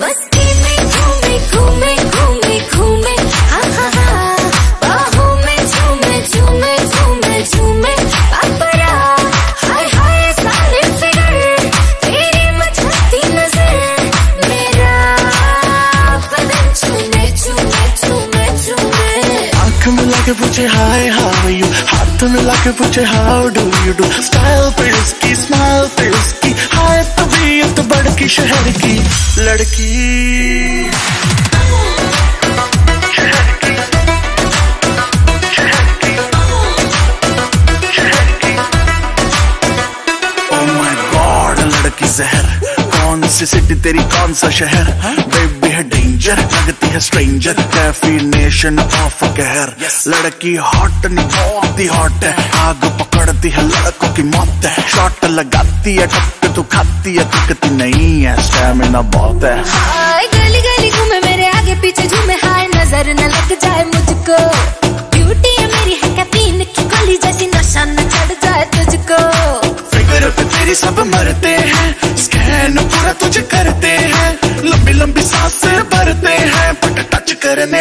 मस्ती में घूमे घूमे घूमे घूमे, हा हा हा, बाहों में झूमे झूमे झूमे झूमे पापरा। हाय हाय साले फिगर, तेरी मचलती नजर, मेरा बदन झूमे झूमे झूमे झूमे। आँख मिला के पूछे हाय हाउ यू, हाथ मिला के पूछे how do you do, style पे उसकी स्माइल पे उसकी, हाय तबीयत बड़ की शहर की लड़की। Oh my God, लड़की जहर, कौन सी सिटी तेरी कौन सा शहर, बेबी है डेंजर लगती है स्ट्रेंजर, डेफिनेशन ऑफ कहर। लड़की हॉट नहीं बहुत ही हॉट है, आग पकड़ती है लड़कों की मौत है। शॉट लगाती है टक्कर तो खाती है, दिक्कत नहीं है स्टैमिना बहुत है। हाय गली गली घूमे मेरे आगे पीछे झूमे, हाय नजर न लग जाए मुझको। ब्यूटी है मेरी है कैफीन की गोली जैसी, नशा न चढ़ जाए तुझको। फिगर पे तेरी सब मरते हैं, स्कैन पूरा तुझे करते हैं, लंबी लंबी सांस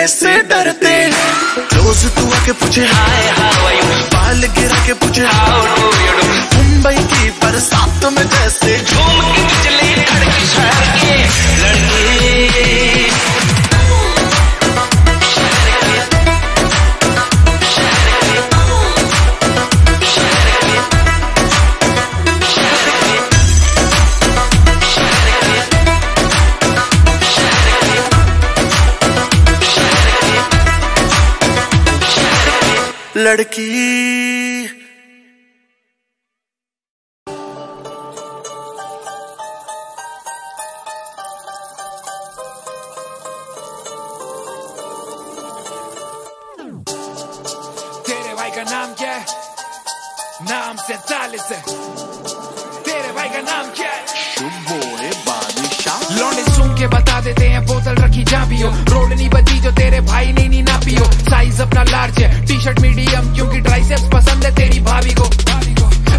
कैसे डरते हैं। रोज तू आके पूछे हाय हाय, बाल गिरा के पूछे how do you do. Mumbai की बरसात में जैसे झूम के चले खड़की शहर के लड़के। लड़की तेरे भाई का नाम क्या है? नाम से तालिस है। तेरे भाई का नाम क्या है? शुभो है बादशाह। लौंडे सुन के बता देते हैं बोतल रखी जा भी हो। रोड नहीं बची जो तेरे भाई ने नहीं ना पियो। साइज अपना लार्ज है, टी शर्ट मीडियम क्योंकि ट्राइसेप्स पसंद है तेरी भाभी को।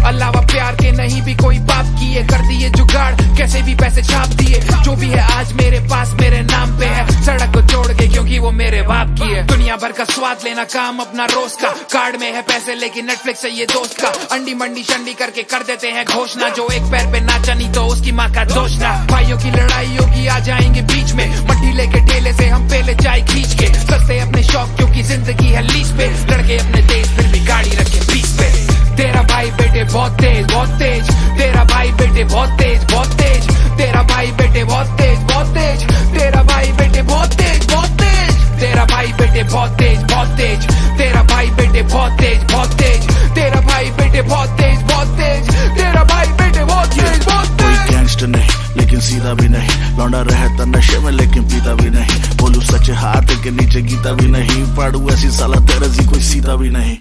अलावा प्यार के नहीं भी कोई बाप किए, कर दिए जुगाड़ कैसे भी पैसे छाप दिए। जो भी है आज मेरे पास मेरे नाम पे है, सड़क को छोड़ के क्योंकि वो मेरे बाप की है। दुनिया भर का स्वाद लेना काम अपना रोज का, कार्ड में है पैसे लेकिन नेटफ्लिक्स है ये दोस्त का। अंडी मंडी शंडी करके कर देते हैं घोषणा, जो एक पैर पे नाचा नहीं तो उसकी माँ का दोष ना। भाइयों की लड़ाइयों की आ जाएंगे बीच में, मट्टी लेके ठेले से हम पहले चाय खींच के। सस्ते अपने शौक क्योंकि जिंदगी है लीज पे, लड़के अपने देश फिर भी गाड़ी रखे बीच पे। तेरा भाई बेटे बहुत तेज बहुत तेज, तेरा भाई बेटे बहुत तेज बहुत तेज, तेरा भाई बेटे बहुत तेज बहुत तेज, तेरा भाई बेटे बहुत तेज बहुत तेज, तेरा भाई बेटे बहुत तेज बहुत तेज, तेरा भाई बेटे बहुत तेज बहुत तेज, तेरा भाई बेटे बहुत तेज बहुत तेज, तेरा भाई बेटे बहुत तेज बहुत तेज। कोई गैंगस्टर नहीं लेकिन सीधा भी नहीं, लौंडा रहता नशे में लेकिन पीता भी नहीं। बोलू सच हाथ के नीचे गीता भी नहीं, पाड़ू ऐसी साला तेरे सी कोई सीधा भी नहीं।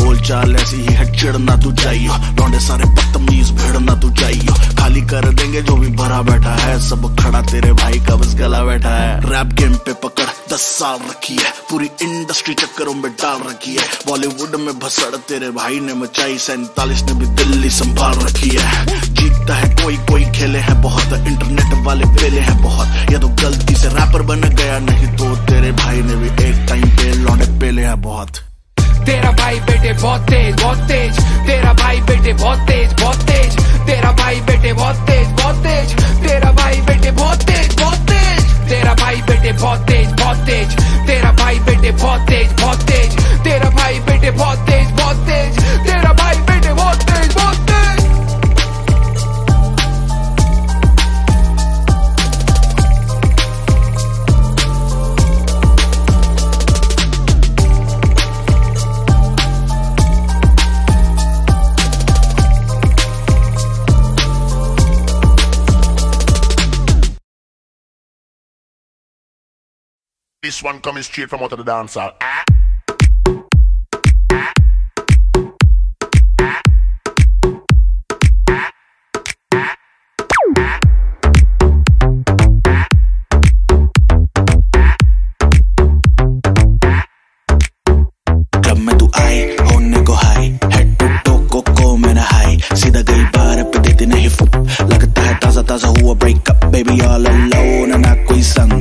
बोल चाल ऐसी ही है चिड़ना तू चाहिए, लौंडे सारे बदतमीज भिड़ना तू चाहिए। खाली कर देंगे जो भी भरा बैठा है, सब खड़ा तेरे भाई का बस गला बैठा है। रैप गेम पे पकड़ दस साल रखी है, पूरी इंडस्ट्री चक्करों में डाल रखी है। बॉलीवुड में भसड़ तेरे भाई ने मचाई, सैंतालीस ने भी दिल्ली संभाल रखी है। जीतता है कोई कोई, खेले हैं बहुत, इंटरनेट वाले पेले हैं बहुत। या तो गलती से रैपर बन गया नहीं तो तेरे भाई ने भी एक टाइम पे लौंडे पेले हैं बहुत। तेरा भाई बेटे बहुत तेज बहुत तेज, तेरा भाई बेटे बहुत तेज बहुत तेज, तेरा भाई बेटे बहुत तेज बहुत तेज, तेरा भाई बेटे बहुत तेज बहुत तेज, तेरा भाई बेटे बहुत तेज बहुत तेज, तेरा भाई बेटे बहुत तेज बहुत तेज, तेरा भाई बेटे बहुत तेज बहुत तेज, तेरा भाई बेटे बहुत तेज बहुत तेज। This one coming straight from out of the dance hall. Ah. Club mein tu aayi, hone ko high, head to toe ko ko mera high. Seedha gayi bar pe deti nahi fuck. Lagta hai taza taza hua break up, baby all alone na koi sang.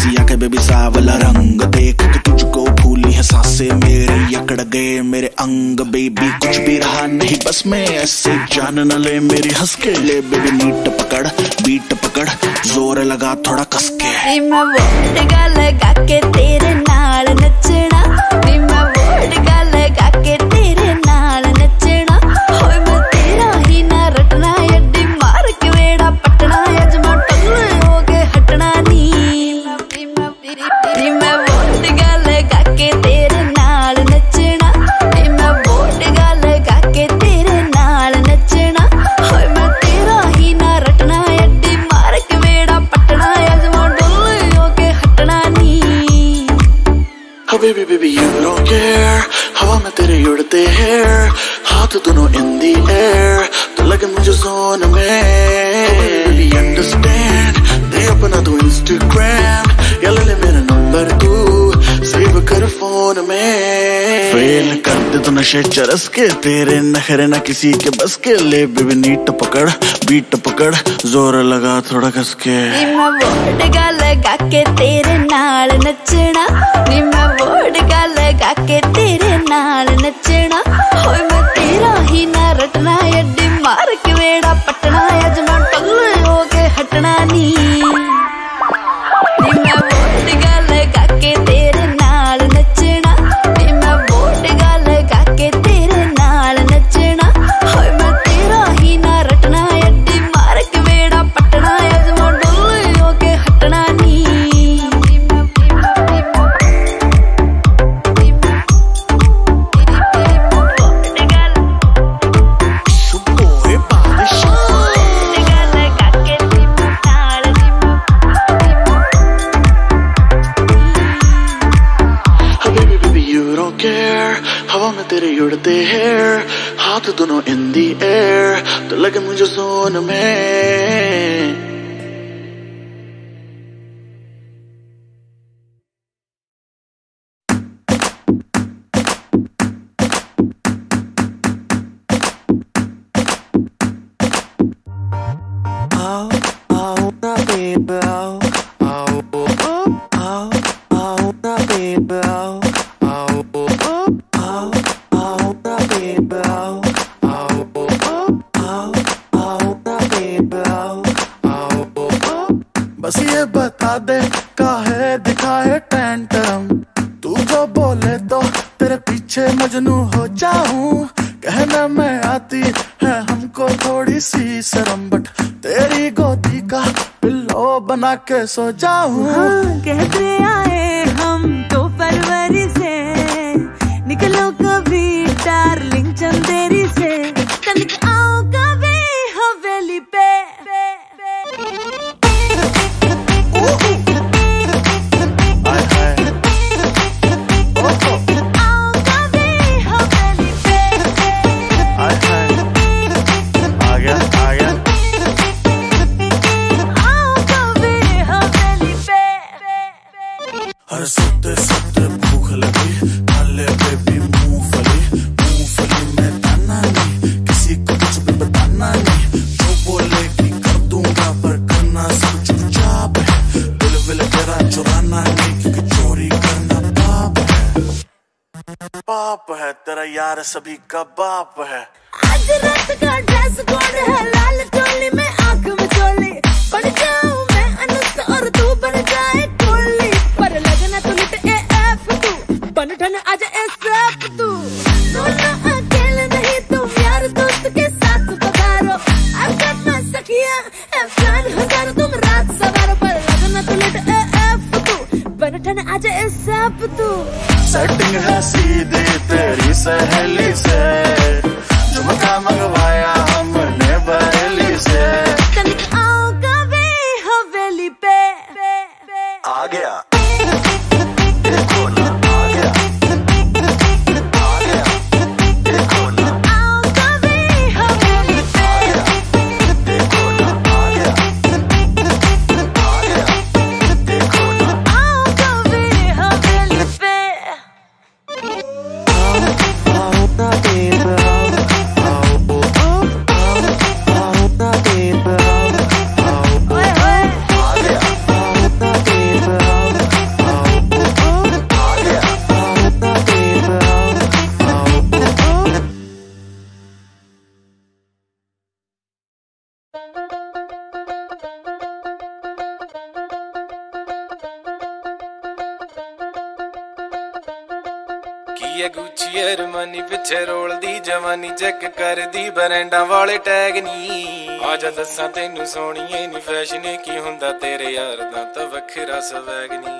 Siya के बेबी सावला रंग देख के तुझको भूली है सांसे मेरे, यकड़ गए मेरे अंग। बेबी कुछ भी रहा नहीं बस मैं ऐसे, जान न ले मेरी हंस के। ले बेबी मीट पकड़ बीट पकड़, जोर लगा थोड़ा कसके। मैं वोड़गा लगा के तेरे नाल नचना, मैं वोड़गा लगा के तेरे नाल नचना। होए मैं तेरा ही ना रटना, अड्डी मार के वेड़ा पटना। अज मैं टंगले हो के हटना नहीं, मैं वोट गल गा के तेरे नाल नचना। मैं वोट गल गा के तेरे नाल नचना। होए मैं तेरा ही ना रटना, अड्डी मार के वेड़ा पटना। अज मैं डोले हो के हटना नहीं। Oh baby baby you don't care, हवा में तेरे उड़ते हैं हाथ दोनों in the air, तो लगे मुझे जोन में। Oh baby baby understand, दे अपना तू Instagram, या ले ले मेरा नंबर तू सेव कर फोन। जोर में फेल कर दे तो नशे चरस के तेरे नखरे ना किसी के बस के ले बेबी नीट पकड़ बीट पकड़ जोर लगा थोड़ा कस के लगा के तेरे नाल नचना नी मैं वोडका लगा के तेरे नाल नचना होए मैं तेरा ही ना रटना अड्डी मार के वेड़ा पटना अज मैं टल्ले हो के हटना नी नी मैं वोडका लगा के तेरे नाल नचना नी मैं वोडका लगा के तेरे नाल नचना होए मैं तेरा ही ना रटना अड्डी मार के वेड़ा पटना अज मैं टल्ले हो के हटना नी। हवा में तेरे उड़ते हैं हाथ दोनों इन दी एयर तो लगे मुझे जोन में। आओ आओ ना बेब आओ आओ आओ आओ ना बेब आओ बता दे का है दिखा है टैंटम तू जो बोले तो तेरे पीछे मजनू हो जाऊं कहना मैं आती है हमको थोड़ी सी शर्म बट तेरी गोदी का पिल्लो बना के सो जाऊं। हाँ, कहते आए हम तो फरवरी से निकलो कभी डार्लिंग चंदेरी से चल के आओ कभी हवेली पे बाप है तेरा यार सभी का बाप है। आज रात का ड्रेस कोड है लाल चोली में आँख में चोली बन जाऊं मैं अनस और तू बन जाए कोली पर लगना तू लिट एफ तू बन ठन आज एसएफ तू तू ना अकेले नहीं तू यार दोस्त के साथ बगारो आई गॉट माय सखिया एफन हजार तुम रात सवारो पर लगना तू लिट एफ तू बन ठन आज एसएफ तू सेटिंग है सीधी तेरी सहेली से झुमका मंगवाया हमने बहेली से चल के आओ कभी हवेली पे आ गया चेक कर दी बरेंडा वाले टैग नी आजा दसा तेनू सोनिए नी फैशन की हुंदा तेरे यार दा ता वखरा स्वैग नी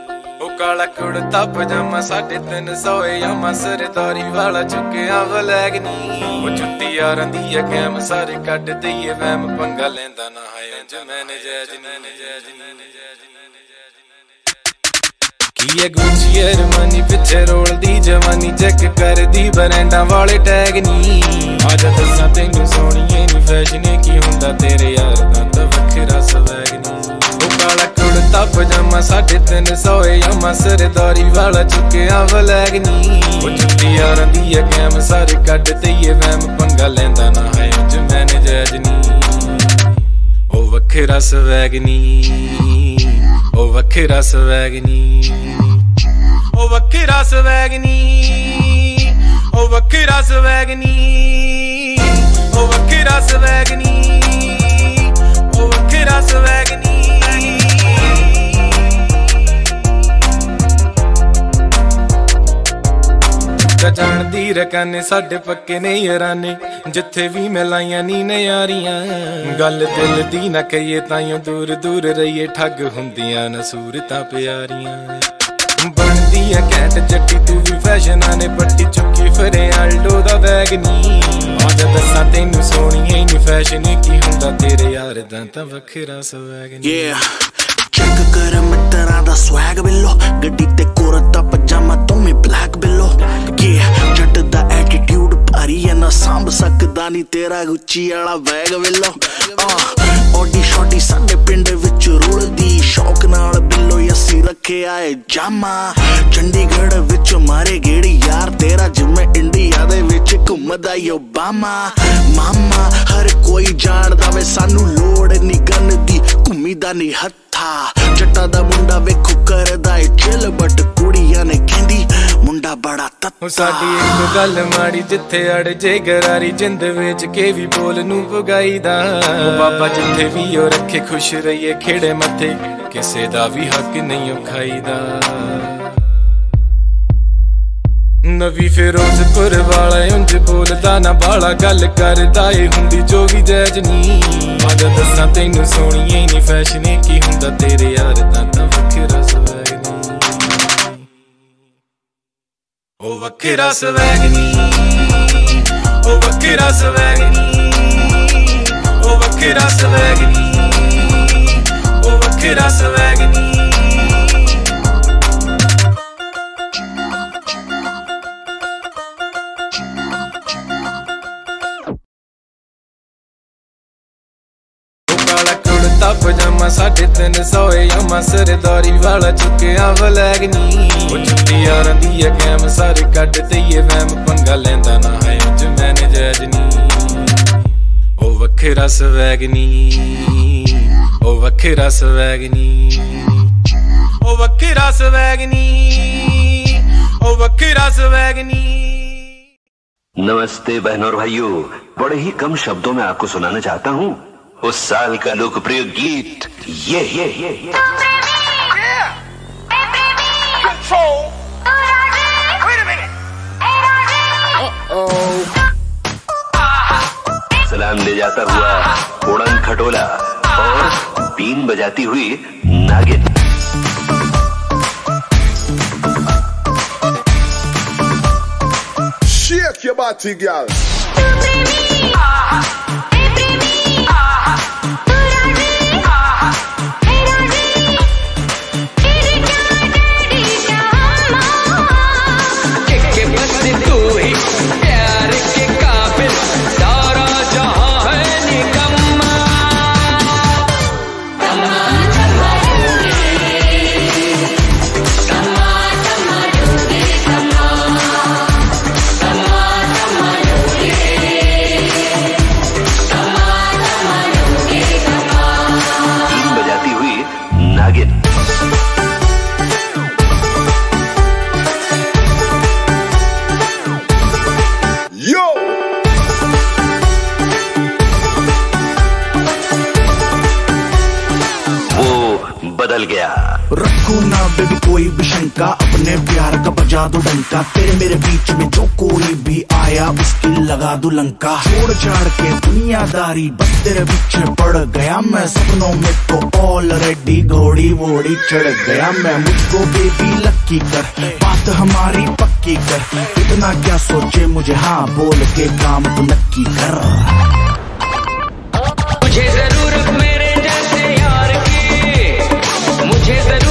ओ काला कुड़ता पजामा साढ़े तीन सौ यामा सरदारी वाला चुकिया वलैग नी ओ जुत्ती यारां दी ऐ कैम सारे कट दईए वैम पंगा लैंदा ना है इंज मैंने जैज मैंने जैज ये गुची अरमानी पिछे रोल दी जवानी चेक कर दी बरेंडा वाले टैग नी आज दसा तेनू सोनिए नी फैशन की हुंदा तेरे यार दा ता वखरा स्वैग नी ओ काला कुड़ता कुर्ता पजामा साढ़े तीन सौ यामा सरदारी वाला चुकिया ब्लैक नी छुट्टी यार दी है कैम सारे कट ते ये वैम पंगा लेंदा ना है अज मैंने जैज नी ओ वखेरा स्वैग नी ओ वखेरा स्वैग नी ओ वखेरा स्वैग नी ओ वखेरा स्वैग नी ओ वखेरा स्वैग नी ओ वखेरा स्वैग नी। जान दी रकाने साढ़े पक्के ने याराने जिथे भी मिलाइया नी नयारियां गल दिल दी ना कहिए ताइयों दूर दूर रहिए ठग हुंदियां न सूरतां प्यारियां बनदी ऐ कैट जट्टी तू भी फैशन आने पट्टी चुकी फिरे आल्डो दा बैग नी आज दस्सां तैनू सोहणीए नी फैशन की हुंदा तेरे यार दा तां वखरा स्वैग नी। yeah चेक कर मित्तरां दा स्वैग बिल्लो गड्डी ते कुर्ता पजामा तू में ब्लैक बिल्लो सांभ सकदा नी तेरा गुच्ची आला बैग वेलो ओडी शोडी साडे पिंड विच रुलदी शौक नाल बिल्लो यसी रखे आए जामा चंडीगढ़ विच मारे गेड़ी यार तेरा जिम्मे इंडिया दे विच घुमदा ओबामा मामा हर कोई जानदा वे सानू लोड़ नी गन दी घुमीदा नी हत्था जट्टा दा मुंडा वेखो करदा ए चिल बट कुड़ियां ने कहंदी मुंडा बड़ा साडी एक गल माड़ी जिथे अड़ जे गरारी जिंद वेच के भी बोल नू भगाई दा बाबा जिथे भी ओ रखे खुश रहिए खेड़े मथे किसे दा भी हक नहीं खाई दा नवी फिरोजपुर वाला उंज बोलदा ना बाला गल करदा ए हुंदी जो भी जैज नी आज दस्सां तैनू सोहणीए नी फैशन की हुंदा तेरे यार दा तां वखरा स्वैग नी ओ वखेरा स्वैग नी ओ वखेरा स्वैग नी ओ वखेरा स्वैग नी ओ वखेरा स्वैग नी। पजामा साढ़े तीन सौ यामा सरदारी वाला चुकिया ब्लैक नी छुट्टी यार दी है कैम सारे कट ते ये वैम पंगा लेंदा ना है अज मैंने जैज नी ओ वखेरा स्वैग नी ओ वखेरा स्वैग नी ओ वखेरा स्वैग नी ओ वखेरा स्वैग नी। नमस्ते बहनों और भाइयों, बड़े ही कम शब्दों में आपको सुनाना चाहता हूँ उस साल का लोकप्रिय गीत ये ये ये ये सलाम ले जाता हुआ उड़न खटोला और बीन बजाती हुई नागिन। शेक your body girl अपने प्यार का बजा दो डंका तेरे मेरे बीच में जो कोई भी आया उसकी लगा दो लंका छोड़ छाड़ के दुनियादारी बस तेरे पीछे पड़ गया मैं सपनों में तो ऑलरेडी घोड़ी वोड़ी चढ़ गया मैं मुझको बेबी लक्की कर बात हमारी पक्की कर इतना क्या सोचे मुझे हाँ बोल के काम तो नक्की कर मुझे जरूरत मेरे जैसे यार की मुझे जरूरत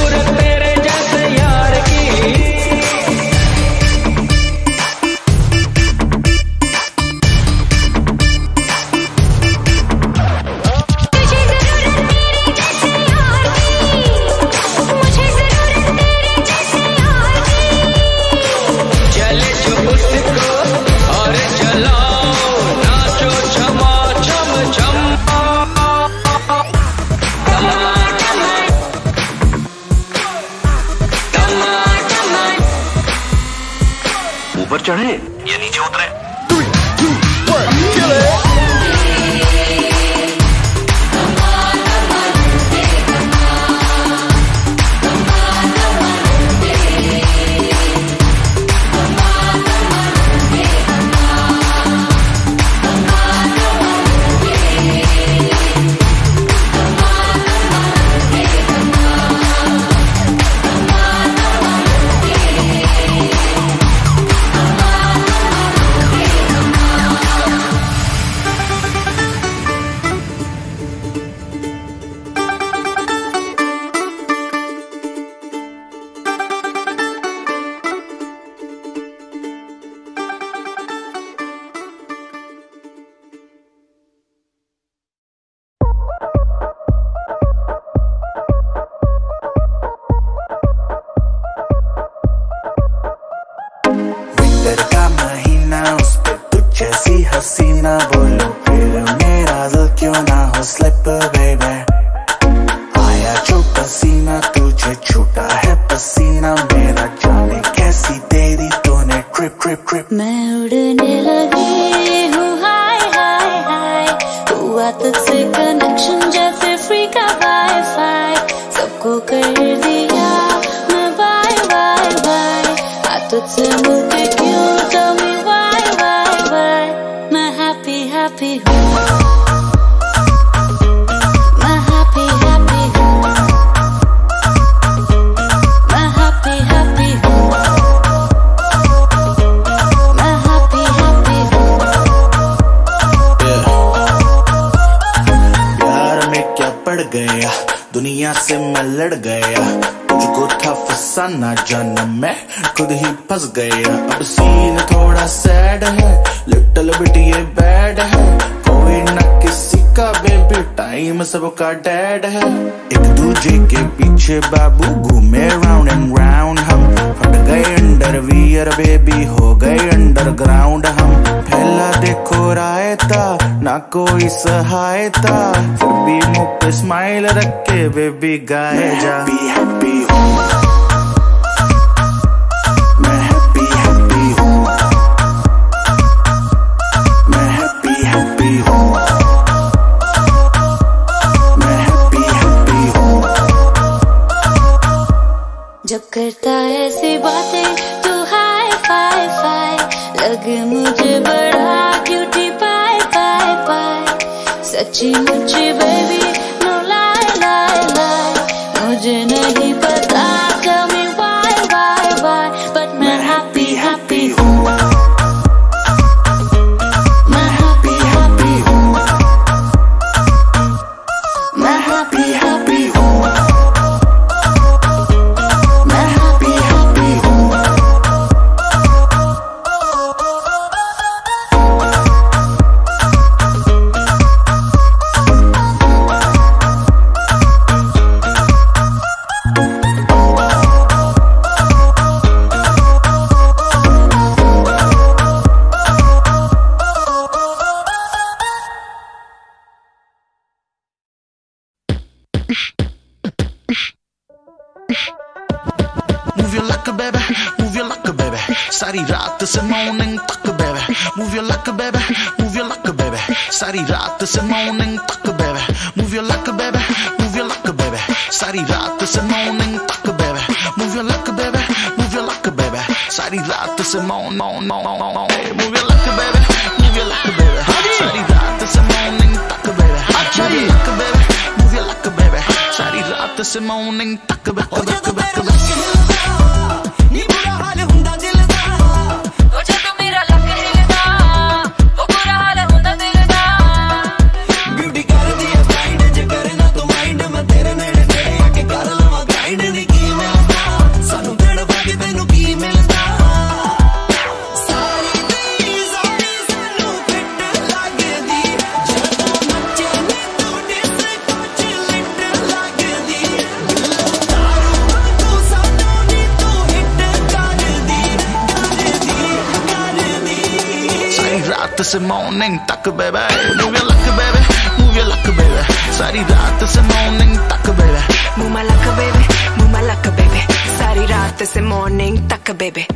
ऊपर चढ़े या नीचे उतरे। Three, two, one, kill it! सबका डैड है, एक दूजे के पीछे बाबू घूमे राउंड एंड राउंड। हम फट गए अंडरवियर बेबी, हो गए अंडरग्राउंड। हम फैला देखो रायता, ना कोई सहायता, फिर भी मुँह पे स्माइल रख के बेबी गाए जा। हैप्पी हैप्पी हूँ करता ऐसी बातें तू, हाय फाय फाय लगे मुझे बड़ा क्यूटी, पाय पाय पाय सच्ची मुझे बेबी नो लाई लाई लाई। मुझे नहीं पता कमी वाई वाई वाई, बट मैं हैप्पी हैप्पी हूँ। सारी रात से मॉर्निंग तक baby, move your luck baby, move your luck baby. सारी रात से मॉर्निंग तक baby, move your luck baby, move your luck baby. सारी रात से मॉर्निंग तक baby, move your luck baby, move your luck baby. सारी रात से morning morning morning move your luck baby, move your luck baby. सारी रात से मॉर्निंग तक बेबे, अच्छा ही luck baby, move your luck baby. सारी रात से मॉर्निंग तक बेबे। मॉर्निंग तक baby, move your luck baby, move your luck baby. सारी रात से मॉर्निंग तक baby, move my luck baby, move my luck baby. सारी रात से मॉर्निंग तक बेबे।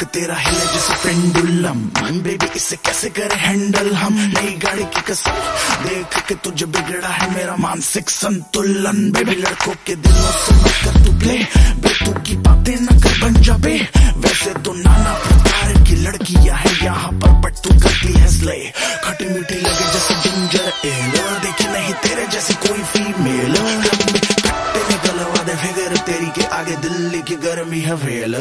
तक तेरा हिले जैसे पेंडुलम, मन बेबी इसे कैसे करे हैंडल हम। नई गाड़ी की कसम देख के तुझे बिगड़ा है मेरा मानसिक संतुलन। बेबी लड़कों के दिलों से मत कर तू प्ले, बेतुकी की बातें न कर बंजा बे। वैसे तो नाना प्रकार की लड़कियां है यहाँ पर, बट तू करती है स्ले। खटी मीठी लगे जैसे जिंजर एल, देखी नहीं तेरे जैसी कोई फीमेल। फिगर तेरी के आगे दिल्ली की गर्मी है फेल।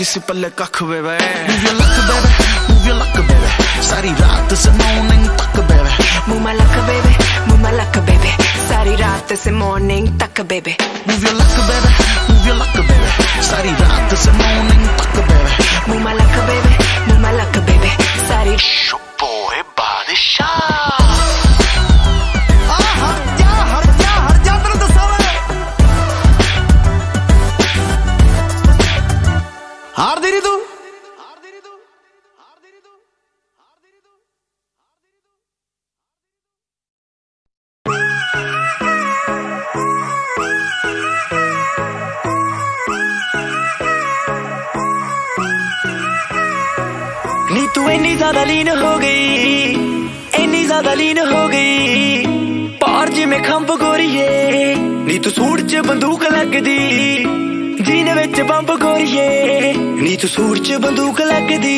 किसी पल्ले कख बेबे, luck baby, movie luck baby, सारी रात से मॉर्निंग तक बेबे। मुमा लक बेबे, मुमा लक बेबे, सारी रात से मॉर्निंग तक baby. Movie luck baby, movie luck baby, सारी रात से मॉर्निंग तक बेबे। मुमा लक बेबे, मुमा लक बेबे, सारी शुभो है बादशाह। हार दे रही तू। नी तू इतनी ज्यादा लीन हो गई, इतनी ज्यादा लीन हो गई, पार जी में खंभ गोरी है। नी तू सूट च बंदूक लग दी, जीने विच बंब गोरिये। नी तू सूट च बंदूक लगदी,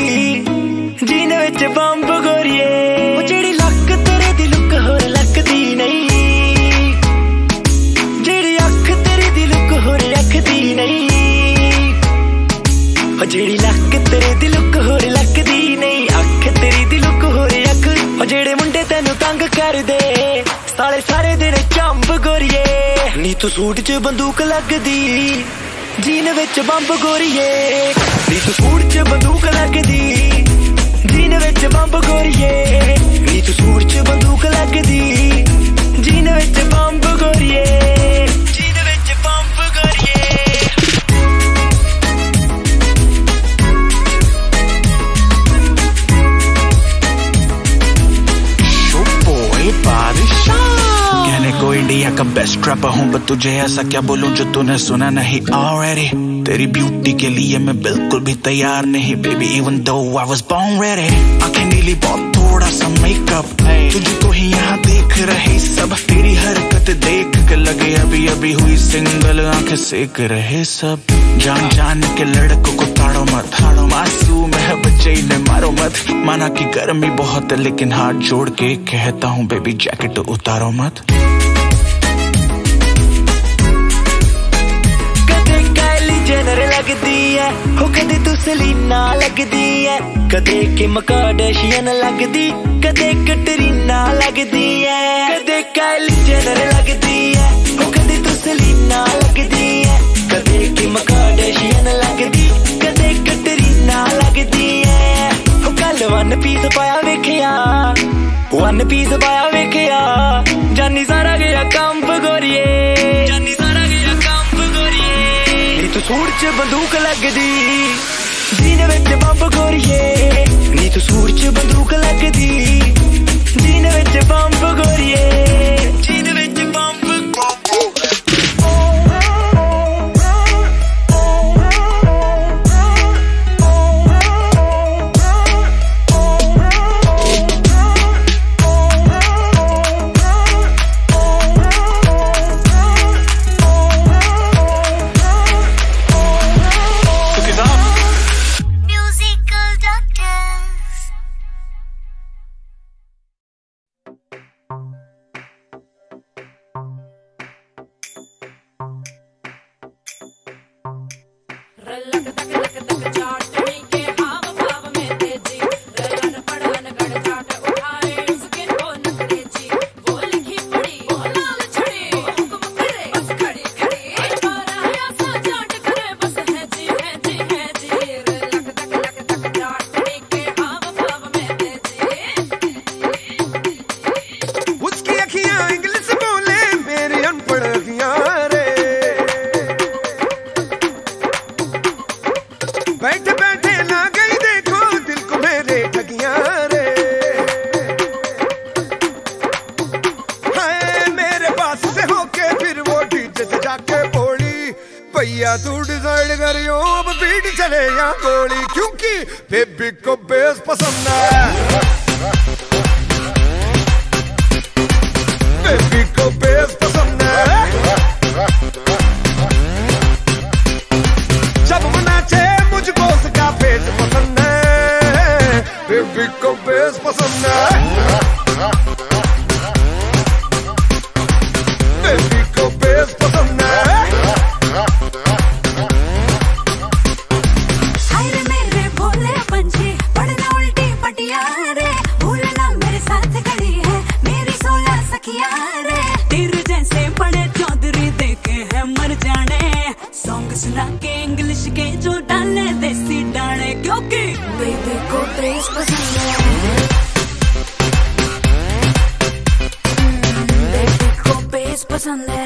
जीने विच बंब गोरिये। वो जेड़ी लक तेरे दी लुक होर लगदी नहीं, जेड़ी अख तेरे दी लुक होर रखदी नहीं। वो जेड़ी लक तेरे दी लुक होर लगदी नहीं, अख तेरी दी लुक होर रख। वो जेड़े मुंडे तेनू तंग कर दे साले सारे दिन चंब गोरिये। नी तू सूट च बंदूक लगदी, जीन विच बंब गोरिये। नी तू सूट च बंदूक लगदी, जीन विच बंब गोरिये। नी तू सूट च बंदूक लगदी, जीन विच बंब गोरिये। जीन विच बंब गोरिये। शुभो है बादशाह। को इंडिया का बेस्ट रैपर हूँ, बट तुझे ऐसा क्या बोलूं जो तूने सुना नहीं ऑलरेडी। तेरी ब्यूटी के लिए मैं बिल्कुल भी तैयार नहीं baby, even though I was born ready. आंखें नीली बहुत थोड़ा सा मेकअप, तुझे तो ही यहाँ देख रहे सब। तेरी हरकत देख के लगे अभी अभी हुई सिंगल, आंखें सेक रहे सब। जान जान के लड़कों को ताड़ो मत, मासूम है बच्चे इन्हें मारो मत। माना कि गर्मी बहुत है लेकिन हाथ जोड़ के कहता हूँ बेबी जैकेट उतारो मत। कदे तू सलीना लगदी है, कदे किम कार्दशियन लगदी, कदे कैटरीना लगदी है, कदे काइली जेनर लगदी है। ओ कदे तू सलीना लगदी है, कदे किम कार्दशियन लगदी, कदे कैटरीना लगदी है। ओ कल वन पीस पाया वेखिया, वन पीस पाया वेखिया, जानी सारा गया कंब गोरिये, जानी सारा गया कंब गोरिये। नी तू सूट च बंदूक लगदी, जीने विच बंब गोरिये। नी तू सूट च बंदूक लगदी, जीने विच बंब गोरिये। जीने विच बंब बैठे बैठे ना गई देखो दिल को मेरे ठगिया रे। हाय मेरे पास से होके फिर वो डीजे से जाके बोली भैया तू डिसाइड करियो अब बीट चले या गोली, क्योंकि बेबी को बेस पसंद है, बेबी को बेस पसंद है। बेबी को बेस पसंद है, बेबी को बेस पसंद है। हाय मेरे भोले पंछी पढ़ना उल्टी पटिया रे, भूलना मेरे साथ खड़ी है मेरी सोलह सखिया रे। तेरे जैसे बड़े चौधरी देखे हैं मर जाने, सॉन्ग सुना के इंग्लिश के जो डाले देसी डाले, क्योंकि बेबी को बेस पसंद है, बेबी को बेस पसंद है।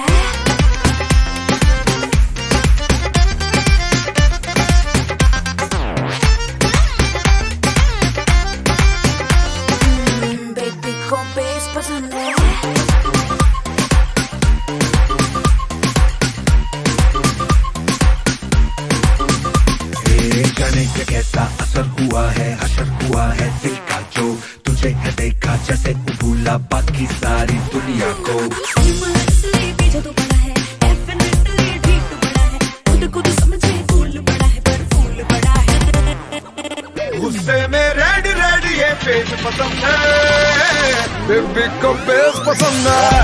बेबी को बेस पसंद है, जाने का कैसा असर हुआ है, असर हुआ है दिल का जो तुझे है देखा जैसे भूला बाकी सारी दुनिया को। उससे में रेड रेड ये फेस पसंद है, बेबी को बेस पसंद है।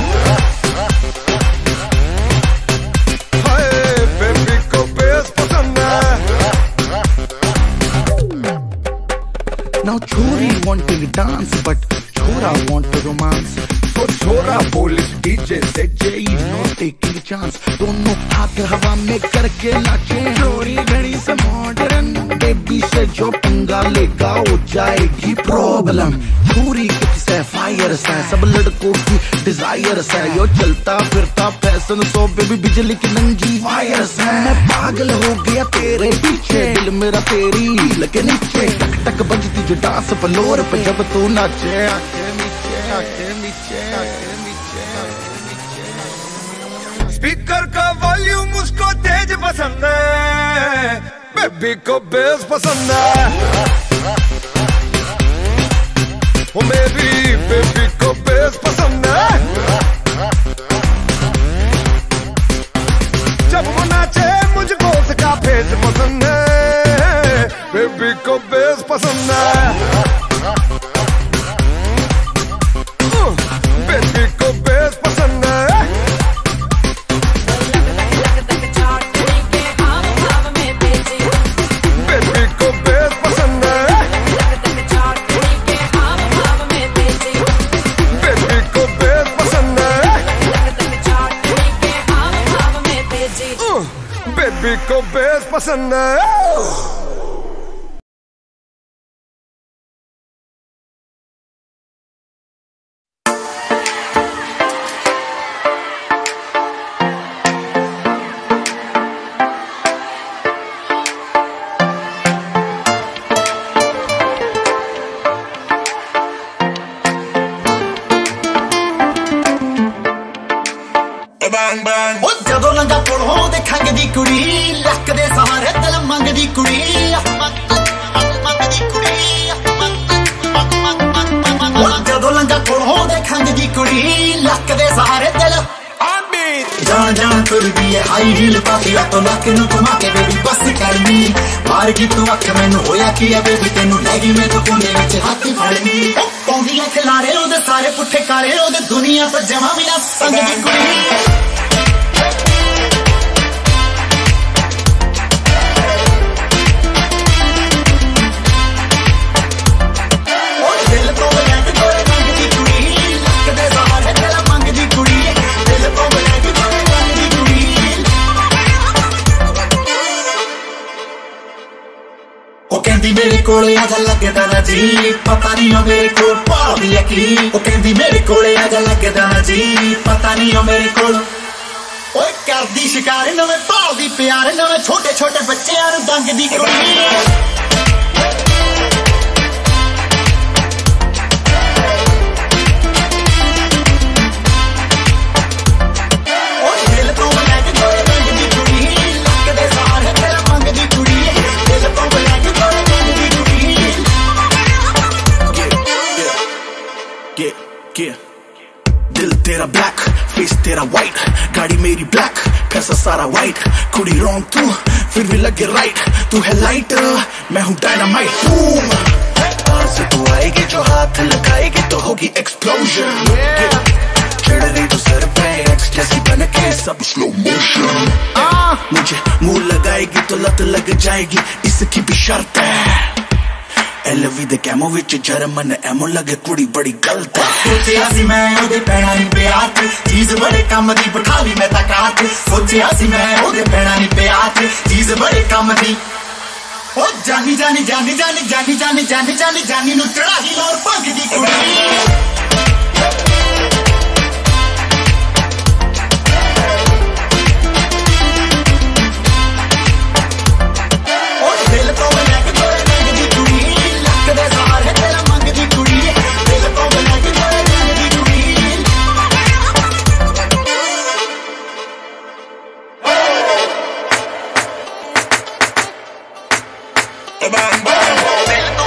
Now chori wanting to dance, but chora want to romance. So chora bolis D J se J no taking chance. दोनों हाथ हवा में करके नाचे, चोरी घड़ी से मॉडर्न, बेबी से जो पंगा लेगा हो जाएगी प्रॉब्लम। चोरी किस है फायर है, सब लड़कों की डिजायर है, यो चलता फिरता फैशन सो बेबी बिजली की नंगी वायर है। मैं पागल हो गया तेरे पीछे, दिल मेरा तेरी लगे नीचे, टक टक बजती जो डांस फ्लोर पे जब तू नाचे। आके नीचे आके नीचे आके नीचे, स्पीकर का वॉल्यूम उसको तेज पसंद है, बेबी को बेस पसंद है। ओ बेबी, बेबी को बेस पसंद है। जब वो नाचे मुझको उसका फेस पसंद है, बेबी को बेस पसंद है, बेबी को बेस पसंद है। बेबी को बेस पसंद है, बेबी को बेस पसंद है। दुनिया पर जमा बिना संग दी कुड़ी, और दिल तो बना के दौरे मंग दी कुड़ी, लक दे सहारे तेरा मंग दी कुड़ी, दिल तो बना के दौरे मंग दी कुड़ी। ओ कहंदी मेरे कोल आ जा लगदा ना जी, पता नहीं ओ मेरे कोल पाउंदी आ की, ओ कहंदी मेरे कोल आ जा लगदा ना जी, पता नहीं ओ मेरे कोल। ओए कर दी शिकार नवे भाव दी प्यार नवे छोटे छोटे बच्चे यार दंग दी करोनी। Yeah. दिल तेरा ब्लैक फेस तेरा व्हाइट गाड़ी मेरी ब्लैक पैसा सारा वाइट कुड़ी रॉन्ग तू फिर भी लगे राइट तू है लाइट मैं हूँ डायनामाइट से तू आएगी जो हाथ लगाएगी तो होगी एक्सप्लोजन चढ़ रही तो सर पे एक्स जैसी बनके सब स्लो मोशन मुझे मुंह लगाएगी तो लत लग जाएगी इसकी भी शर्त है एलवी दे कैमो विच जर्मन एमो लगे कुड़ी बड़ी गलत है। सोचया सी मैं ओदे पैणा नी प्यार ते चीज बड़े काम दी बिठा ली मैं ताकार ते सोचया सी मैं ओदे पैणा नी प्यार ते चीज बड़े काम दी ओ जानी जानी जानी जानी जानी जानी जानी जानी जानी नु चढ़ा ही और पंग दी कुड़ी। Bam bam bam